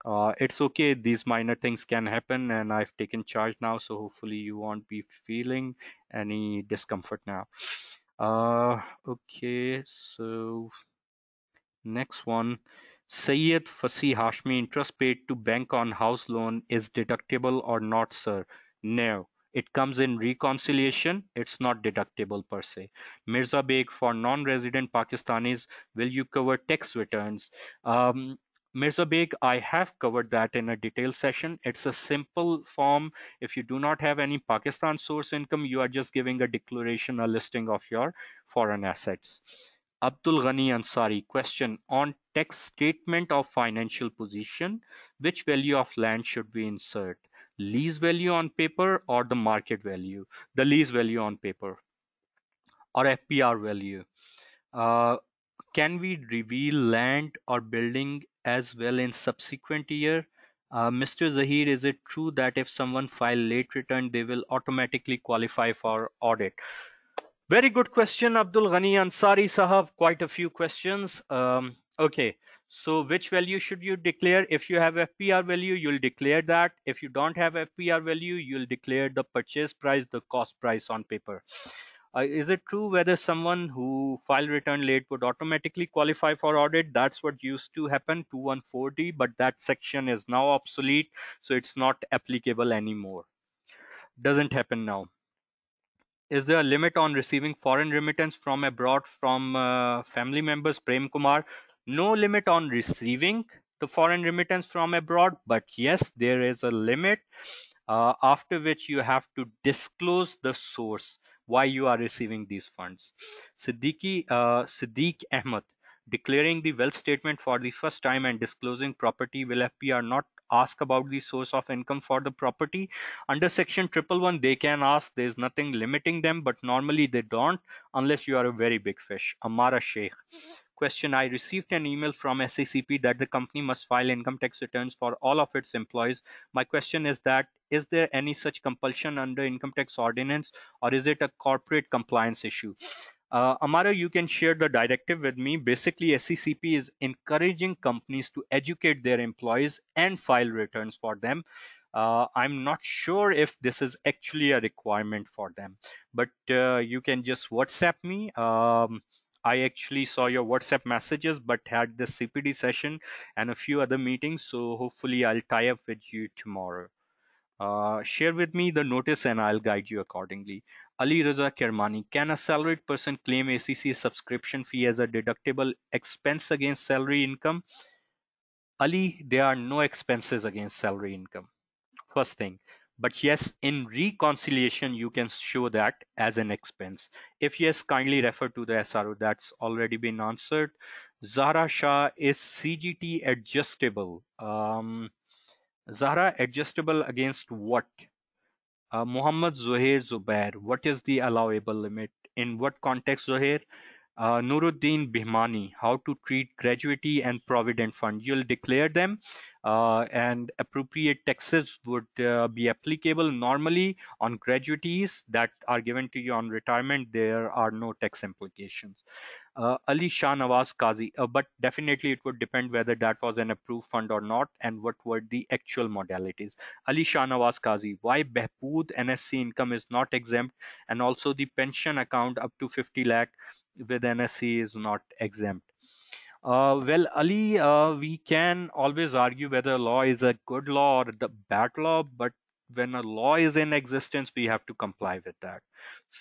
uh, it's okay. These minor things can happen, and I've taken charge now. So hopefully you won't be feeling any discomfort now. Uh, okay, so next one. Sayed Fasih Hashmi, interest paid to bank on house loan is deductible or not, sir? No. It comes in reconciliation. It's not deductible per se. Mirza Beg, for non-resident Pakistanis, will you cover tax returns? Um, Mirza Beg, I have covered that in a detailed session. It's a simple form. If you do not have any Pakistan source income, you are just giving a declaration, a listing of your foreign assets. Abdul Ghani Ansari, question on tax statement of financial position, which value of land should we insert? Lease value on paper or the market value? The lease value on paper or F B R value. Uh, can we reveal land or building as well in subsequent year? Uh, Mister Zahir, is it true that if someone file late return, they will automatically qualify for audit? Very good question, Abdul Ghani Ansari Sahab. Quite a few questions. Um, okay. So which value should you declare? If you have F P R value, you'll declare that. If you don't have F P R value, you'll declare the purchase price, the cost price on paper. Uh, is it true whether someone who filed return late would automatically qualify for audit? That's what used to happen, two one four D, but that section is now obsolete, so it's not applicable anymore. Doesn't happen now. Is there a limit on receiving foreign remittance from abroad from uh, family members? Prem Kumar. No limit on receiving the foreign remittance from abroad, but yes, there is a limit uh, after which you have to disclose the source why you are receiving these funds. Siddiqui, uh, Siddiq Ahmed, declaring the wealth statement for the first time and disclosing property, will F B R not ask about the source of income for the property. Under section triple one, they can ask. There's nothing limiting them, but normally they don't, unless you are a very big fish. Amara Sheikh. Question: I received an email from S E C P that the company must file income tax returns for all of its employees. My question is that, is there any such compulsion under income tax ordinance, or is it a corporate compliance issue? Uh, Amara, you can share the directive with me. Basically, S E C P is encouraging companies to educate their employees and file returns for them. Uh, I'm not sure if this is actually a requirement for them, but uh, you can just WhatsApp me. Um, I actually saw your WhatsApp messages, but had the C P D session and a few other meetings. So hopefully I'll tie up with you tomorrow. Uh, share with me the notice and I'll guide you accordingly. Ali Raza Kermani, can a salaried person claim A C C A subscription fee as a deductible expense against salary income? Ali, there are no expenses against salary income, first thing. But yes, in reconciliation, you can show that as an expense. If yes, kindly refer to the S R O. That's already been answered. Zahra Shah, is C G T adjustable? Um, Zahra, adjustable against what? Uh, Muhammad Zohair Zubair, what is the allowable limit? In what context, Zohair? Uh, Nuruddin Bihmani, how to treat gratuity and provident fund? You'll declare them. Uh, and appropriate taxes would uh, be applicable. Normally on gratuities that are given to you on retirement, there are no tax implications. Uh, Ali Shah Nawaz Qazi, uh, but definitely it would depend whether that was an approved fund or not and what were the actual modalities. Ali Shah Nawaz Qazi, why Behpood N S C income is not exempt, and also the pension account up to fifty lakh with N S C is not exempt? Uh, well, Ali, uh, we can always argue whether a law is a good law or the bad law, but when a law is in existence, we have to comply with that.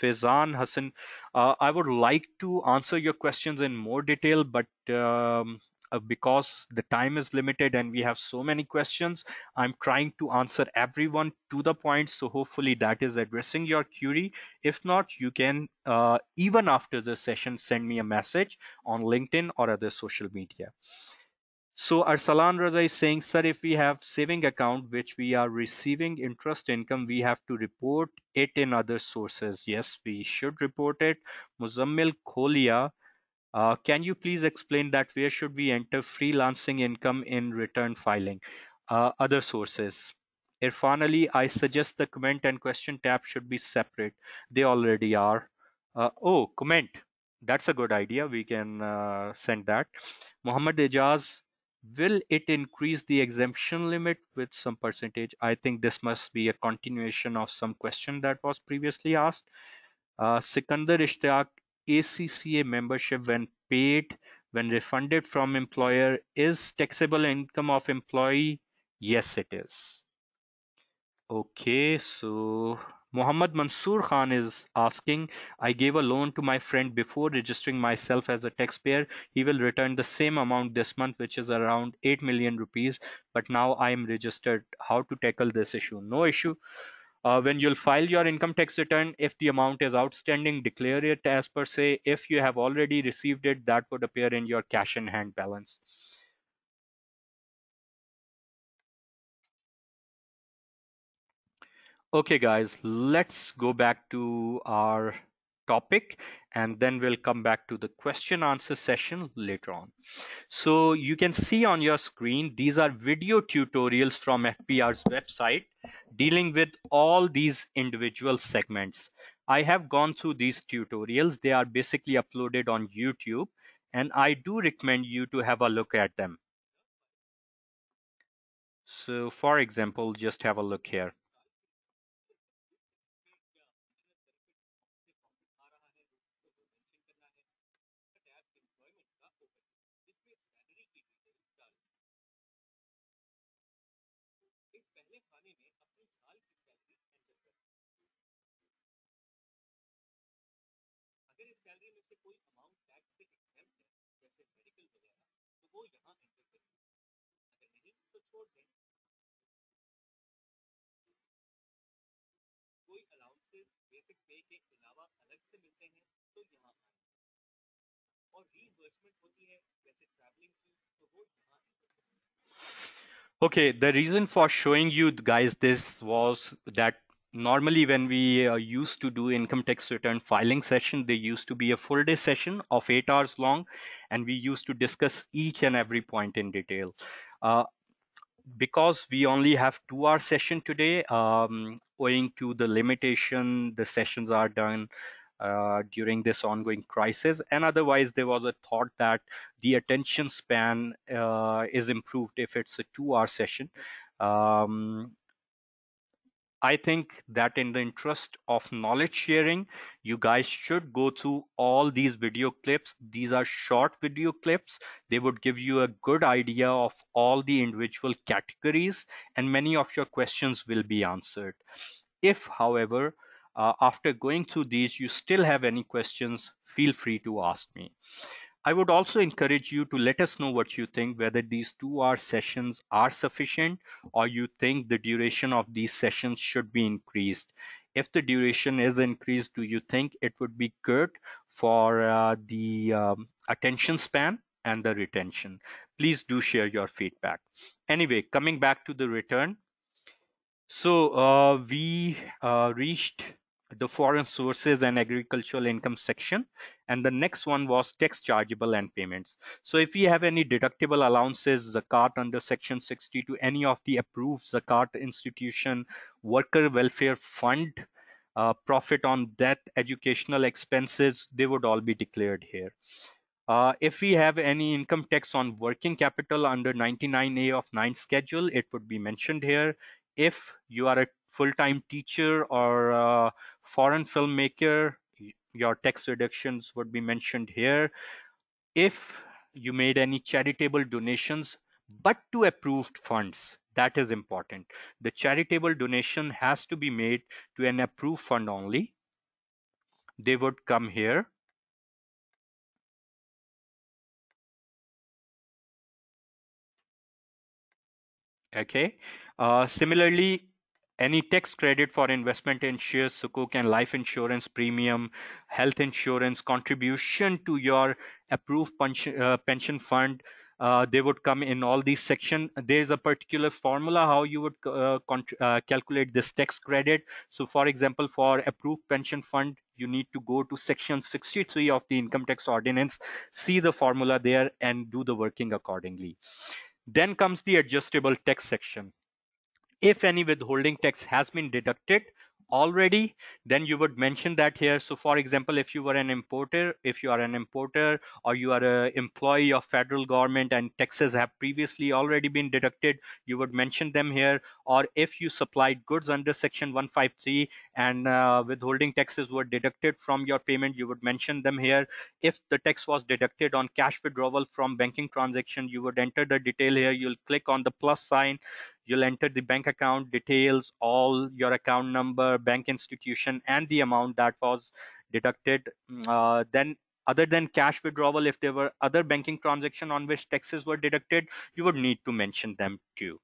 Faizan Hassan, uh, I would like to answer your questions in more detail, but um, uh, because the time is limited and we have so many questions, I'm trying to answer everyone to the point. So hopefully that is addressing your query. If not, you can uh, even after the session send me a message on LinkedIn or other social media. So Arsalan Raza is saying, sir, if we have saving account which we are receiving interest income, we have to report it in other sources. Yes, we should report it. Muzammil Kholia, uh, can you please explain that where should we enter freelancing income in return filing? Uh, other sources. Irfan Ali, I suggest the comment and question tab should be separate. They already are. Uh, oh, comment. That's a good idea. We can uh, send that. Muhammad Ejaz, will it increase the exemption limit with some percentage? I think this must be a continuation of some question that was previously asked. Uh, Sikandar Ishtaq, A C C A membership when paid, when refunded from employer, is taxable income of employee? Yes, it is. Okay, so Muhammad Mansoor Khan is asking, I gave a loan to my friend before registering myself as a taxpayer. He will return the same amount this month, which is around eight million rupees, but now I am registered. How to tackle this issue? No issue. Uh, when you'll file your income tax return, if the amount is outstanding, declare it as per se. If you have already received it, that would appear in your cash in hand balance. Okay, guys, let's go back to our topic and then we'll come back to the question answer session later on. So you can see on your screen, these are video tutorials from F B R's website dealing with all these individual segments. I have gone through these tutorials. They are basically uploaded on YouTube, and I do recommend you to have a look at them. So for example, just have a look here. Okay, the reason for showing you guys this was that normally when we uh, used to do income tax return filing session, they used to be a full day session of eight hours long, and we used to discuss each and every point in detail. Uh, because we only have two hour session today, um, owing to the limitation, the sessions are done uh, during this ongoing crisis, and otherwise there was a thought that the attention span uh, is improved if it's a two hour session. Um, I think that in the interest of knowledge sharing, you guys should go through all these video clips. These are short video clips. They would give you a good idea of all the individual categories, and many of your questions will be answered. If, however, uh, after going through these, you still have any questions, feel free to ask me. I would also encourage you to let us know what you think, whether these two hour sessions are sufficient or you think the duration of these sessions should be increased. If the duration is increased, do you think it would be good for uh, the um, attention span and the retention? Please do share your feedback. Anyway, coming back to the return. So uh, we uh, reached the foreign sources and agricultural income section, and the next one was tax chargeable and payments. So if you have any deductible allowances, zakat under section sixty to any of the approved zakat institution, worker welfare fund, uh, profit on death, educational expenses, they would all be declared here. Uh, if we have any income tax on working capital under ninety-nine A of nine schedule, it would be mentioned here. If you are a full-time teacher or uh, foreign filmmaker, your tax reductions would be mentioned here. If you made any charitable donations, but to approved funds, that is important. The charitable donation has to be made to an approved fund only. They would come here. Okay. Uh, similarly, any tax credit for investment in shares, sukuk and life insurance premium, health insurance, contribution to your approved pension, uh, pension fund, uh, they would come in all these sections. There is a particular formula how you would uh, uh, calculate this tax credit. So for example, for approved pension fund, you need to go to section sixty-three of the income tax ordinance, see the formula there and do the working accordingly. Then comes the adjustable tax section. If any withholding tax has been deducted already, then you would mention that here. So for example, if you were an importer, if you are an importer or you are an employee of federal government and taxes have previously already been deducted, you would mention them here. Or if you supplied goods under section one fifty-three and uh, withholding taxes were deducted from your payment, you would mention them here. If the tax was deducted on cash withdrawal from banking transaction, you would enter the detail here. You'll click on the plus sign. You'll enter the bank account details, all your account number, bank institution, and the amount that was deducted. Uh, then other than cash withdrawal, if there were other banking transactions on which taxes were deducted, you would need to mention them too.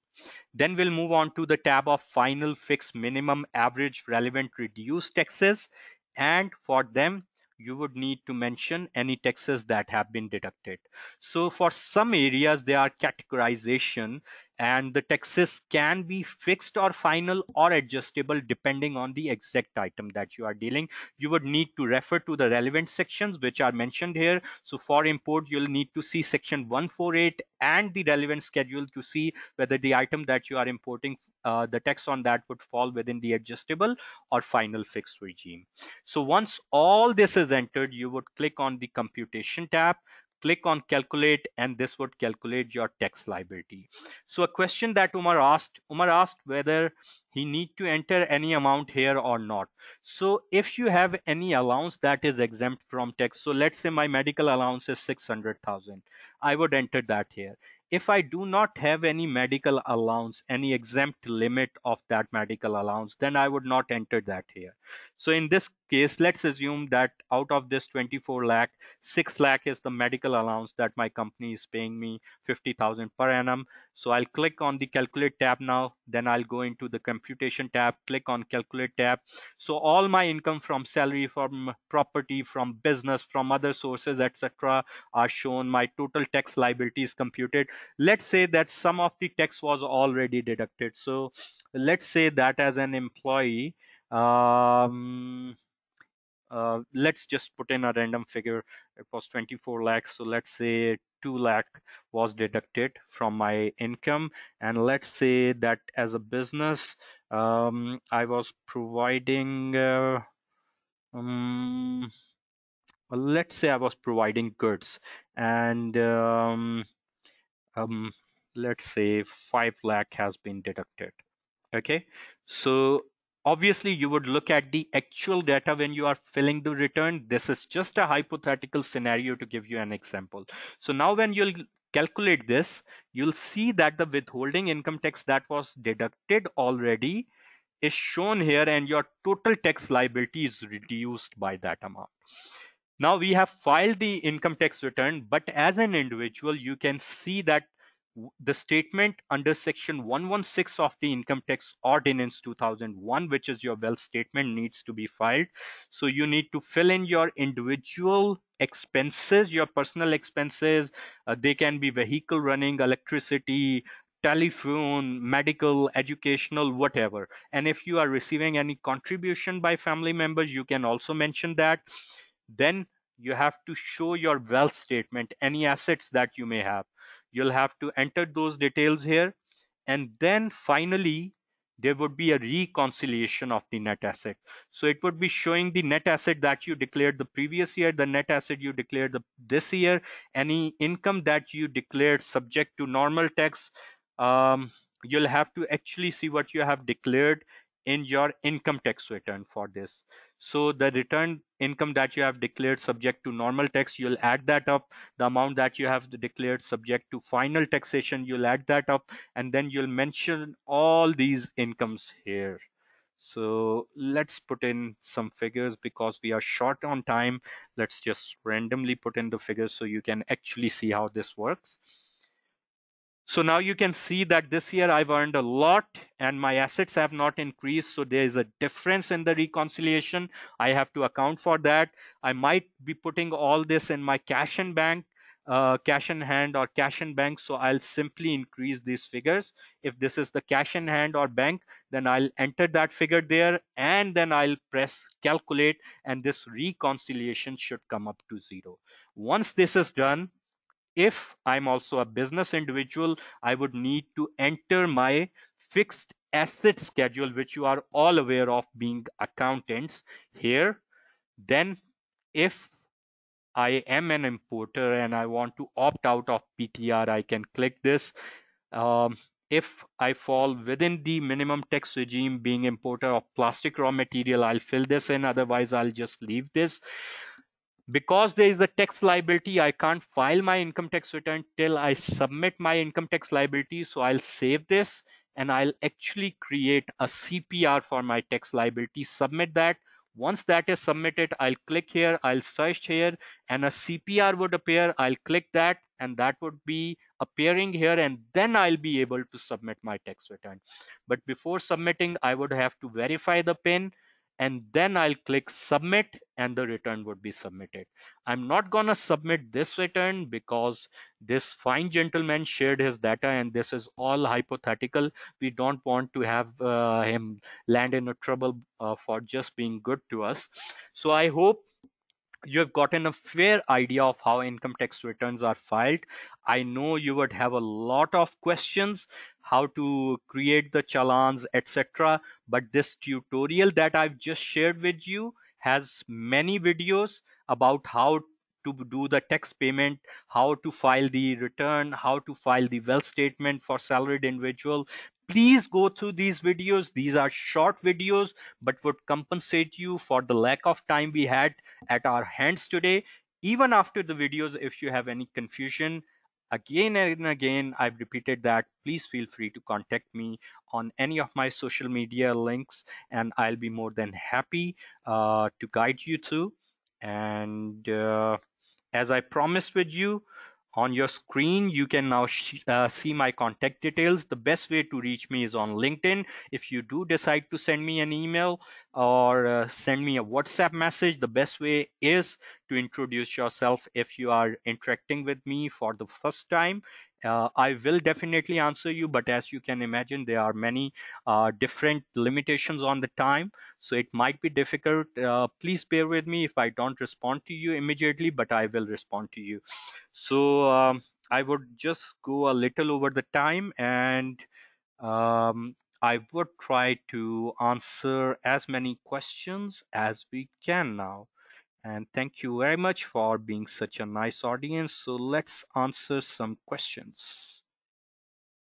Then we'll move on to the tab of final, fixed, minimum, average, relevant, reduced taxes. And for them, you would need to mention any taxes that have been deducted. So for some areas, there are categorization, and the taxes can be fixed or final or adjustable depending on the exact item that you are dealing. You would need to refer to the relevant sections which are mentioned here. So for import, you'll need to see section one forty-eight and the relevant schedule to see whether the item that you are importing, uh, the tax on that would fall within the adjustable or final fixed regime. So once all this is entered, you would click on the computation tab, click on calculate, and this would calculate your tax liability. So a question that Omer asked, Omer asked whether he need to enter any amount here or not. So if you have any allowance that is exempt from tax, so let's say my medical allowance is six hundred thousand, I would enter that here. If I do not have any medical allowance, any exempt limit of that medical allowance, then I would not enter that here. So in this case, let's assume that out of this twenty-four lakh, six lakh is the medical allowance that my company is paying me, fifty thousand per annum. So I'll click on the calculate tab now, then I'll go into the computation tab, click on calculate tab. So all my income from salary, from property, from business, from other sources, et cetera are shown. My total tax liability is computed. Let's say that some of the tax was already deducted. So let's say that as an employee, um uh let's just put in a random figure. It was twenty-four lakhs, so let's say two lakh was deducted from my income, and let's say that as a business, um I was providing uh, um let's say I was providing goods, and um um let's say five lakh has been deducted. Okay, so obviously, you would look at the actual data when you are filling the return. This is just a hypothetical scenario to give you an example. So now when you'll calculate this, you'll see that the withholding income tax that was deducted already is shown here, and your total tax liability is reduced by that amount. Now we have filed the income tax return, but as an individual, you can see that the statement under section one one six of the Income Tax Ordinance two thousand one, which is your wealth statement, needs to be filed. So you need to fill in your individual expenses, your personal expenses. Uh, they can be vehicle running, electricity, telephone, medical, educational, whatever. And if you are receiving any contribution by family members, you can also mention that. Then you have to show your wealth statement, any assets that you may have. You'll have to enter those details here, and then finally there would be a reconciliation of the net asset. So it would be showing the net asset that you declared the previous year, the net asset you declared the, this year, any income that you declared subject to normal tax. Um, you'll have to actually see what you have declared in your income tax return for this. So the return income that you have declared subject to normal tax, you'll add that up. The amount that you have declared subject to final taxation, you'll add that up, and then you'll mention all these incomes here. So let's put in some figures because we are short on time. Let's just randomly put in the figures so you can actually see how this works. So now you can see that this year I've earned a lot and my assets have not increased. So there is a difference in the reconciliation. I have to account for that. I might be putting all this in my cash in bank, uh, cash in hand or cash in bank. So I'll simply increase these figures. If this is the cash in hand or bank, then I'll enter that figure there and then I'll press calculate, and this reconciliation should come up to zero. Once this is done, if I'm also a business individual, I would need to enter my fixed asset schedule, which you are all aware of being accountants here. Then if I am an importer and I want to opt out of P T R, I can click this. Um, if I fall within the minimum tax regime, being importer of plastic raw material, I'll fill this in, otherwise I'll just leave this. Because there is a tax liability, I can't file my income tax return till I submit my income tax liability. So I'll save this and I'll actually create a C P R for my tax liability, submit that. Once that is submitted, I'll click here, I'll search here, and a C P R would appear. I'll click that and that would be appearing here, and then I'll be able to submit my tax return. But before submitting, I would have to verify the P I N. And then I'll click submit and the return would be submitted. I'm not gonna submit this return because this fine gentleman shared his data and this is all hypothetical. We don't want to have uh, him land in a trouble uh, for just being good to us. So I hope you have gotten a fair idea of how income tax returns are filed. I know you would have a lot of questions, how to create the challans, et cetera. But this tutorial that I've just shared with you has many videos about how to do the tax payment, how to file the return, how to file the wealth statement for salaried individual. Please go through these videos. These are short videos, but would compensate you for the lack of time we had at our hands today. Even after the videos, if you have any confusion, again and again, I've repeated that, please feel free to contact me on any of my social media links, and I'll be more than happy uh, to guide you through. And uh, as I promised with you, on your screen, you can now sh uh, see my contact details. The best way to reach me is on LinkedIn. If you do decide to send me an email or uh, send me a WhatsApp message, the best way is to introduce yourself if you are interacting with me for the first time. Uh, I will definitely answer you, but as you can imagine, there are many uh, different limitations on the time, so it might be difficult. Uh, please bear with me if I don't respond to you immediately, but I will respond to you. So um, I would just go a little over the time, and um, I would try to answer as many questions as we can now. And thank you very much for being such a nice audience. So let's answer some questions.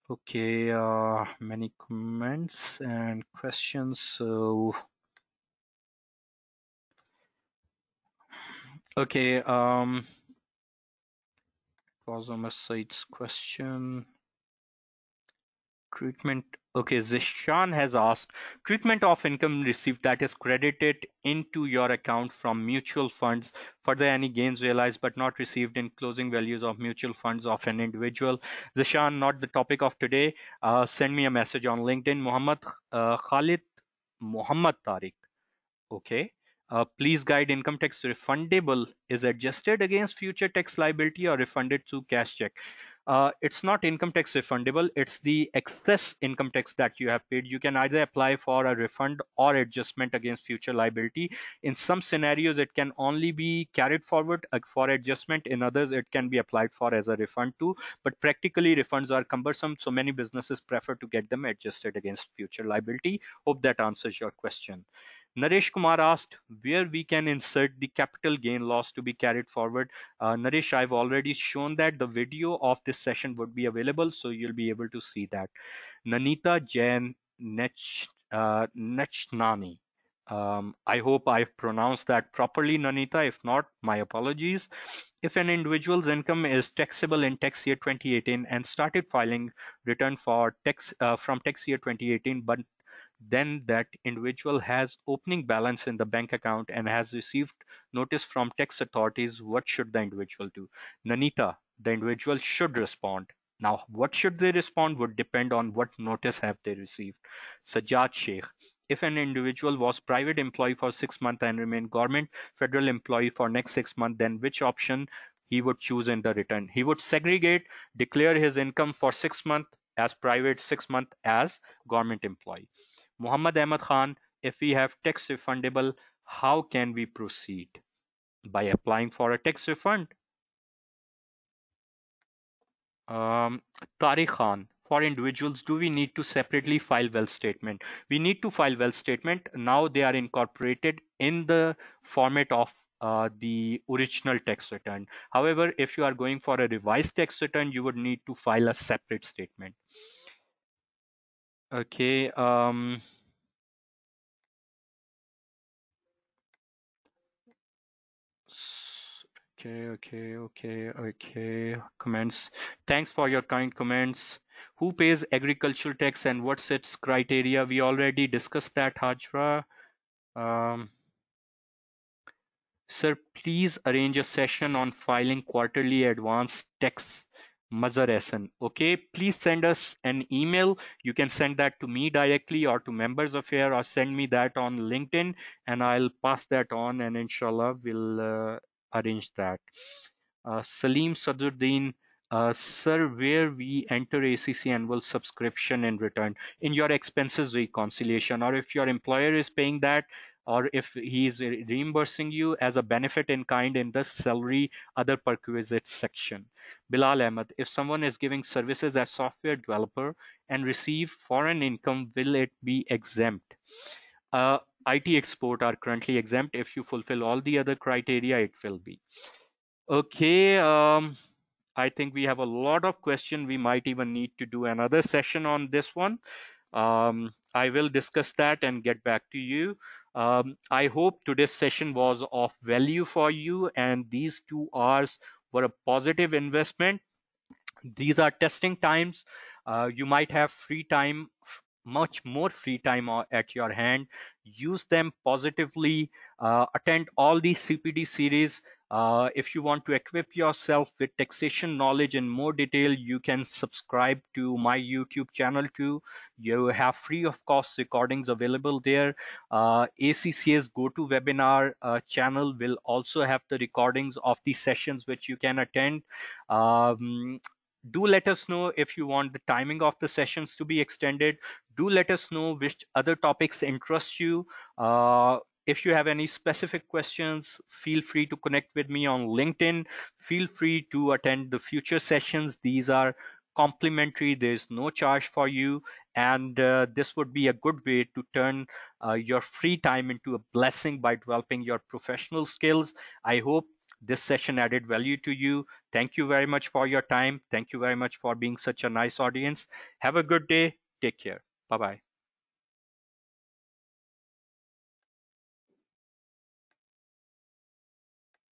Okay, uh, many comments and questions. So, okay, um, was Omer Said's question. Treatment. Okay, Zishan has asked, treatment of income received that is credited into your account from mutual funds. Further, any gains realized but not received in closing values of mutual funds of an individual. Zishan, not the topic of today. Uh, send me a message on LinkedIn. Muhammad uh, Khalid Muhammad Tariq. Okay. Uh, please guide income tax refundable is adjusted against future tax liability or refunded through cash check. Uh, it's not income tax refundable, it's the excess income tax that you have paid. You can either apply for a refund or adjustment against future liability. In some scenarios, it can only be carried forward for adjustment. In others, it can be applied for as a refund too. But practically, refunds are cumbersome, so many businesses prefer to get them adjusted against future liability. Hope that answers your question. Naresh Kumar asked where we can insert the capital gain loss to be carried forward. Uh, Naresh, I've already shown that the video of this session would be available, so you'll be able to see that. Nanita Jain Nech, uh, Nechnani. Um, I hope I've pronounced that properly, Nanita. If not, my apologies. If an individual's income is taxable in tax year twenty eighteen and started filing return for tax uh, from tax year twenty eighteen, but then that individual has opening balance in the bank account and has received notice from tax authorities, what should the individual do? Nanita, the individual should respond. Now, what should they respond would depend on what notice have they received. Sajjad Sheikh, if an individual was private employee for six months and remained government federal employee for next six months, then which option he would choose in the return? He would segregate, declare his income for six months as private, six months as government employee. Muhammad Ahmad Khan, if we have tax refundable, how can we proceed? By applying for a tax refund. Um, Tariq Khan, for individuals, do we need to separately file wealth statement? We need to file wealth statement. Now they are incorporated in the format of Uh, the original tax return. However, if you are going for a revised tax return, you would need to file a separate statement. Okay. Um, okay, okay, okay, okay. Comments. Thanks for your kind comments. Who pays agricultural tax and what's its criteria? We already discussed that, Hajra. Um, Sir, please arrange a session on filing quarterly advance tax. Mazhar Ehsan. Okay, please send us an email. You can send that to me directly or to members of here, or send me that on LinkedIn, and I'll pass that on, and inshallah we'll uh, arrange that. Uh, Salim Sadruddin. Uh, sir, where we enter A C C annual subscription in return in your expenses reconciliation, or if your employer is paying that, or if he is reimbursing you as a benefit in kind in the salary other perquisites section. Bilal Ahmed, if someone is giving services as software developer and receive foreign income, will it be exempt? Uh, I T export are currently exempt. If you fulfill all the other criteria, it will be. Okay, um, I think we have a lot of questions. We might even need to do another session on this one. Um, I will discuss that and get back to you. Um, I hope today's session was of value for you, and these two hours were a positive investment. These are testing times. Uh, you might have free time much more free time at your hand. Use them positively. Uh, attend all these C P D series. Uh, if you want to equip yourself with taxation knowledge in more detail, you can subscribe to my YouTube channel too. You have free of cost recordings available there. Uh, A C C A's GoToWebinar uh, channel will also have the recordings of the sessions which you can attend. Um, do let us know if you want the timing of the sessions to be extended. Do let us know which other topics interest you. Uh, If you have any specific questions, feel free to connect with me on LinkedIn. Feel free to attend the future sessions. These are complimentary. There's no charge for you. And uh, this would be a good way to turn uh, your free time into a blessing by developing your professional skills. I hope this session added value to you. Thank you very much for your time. Thank you very much for being such a nice audience. Have a good day. Take care. Bye-bye.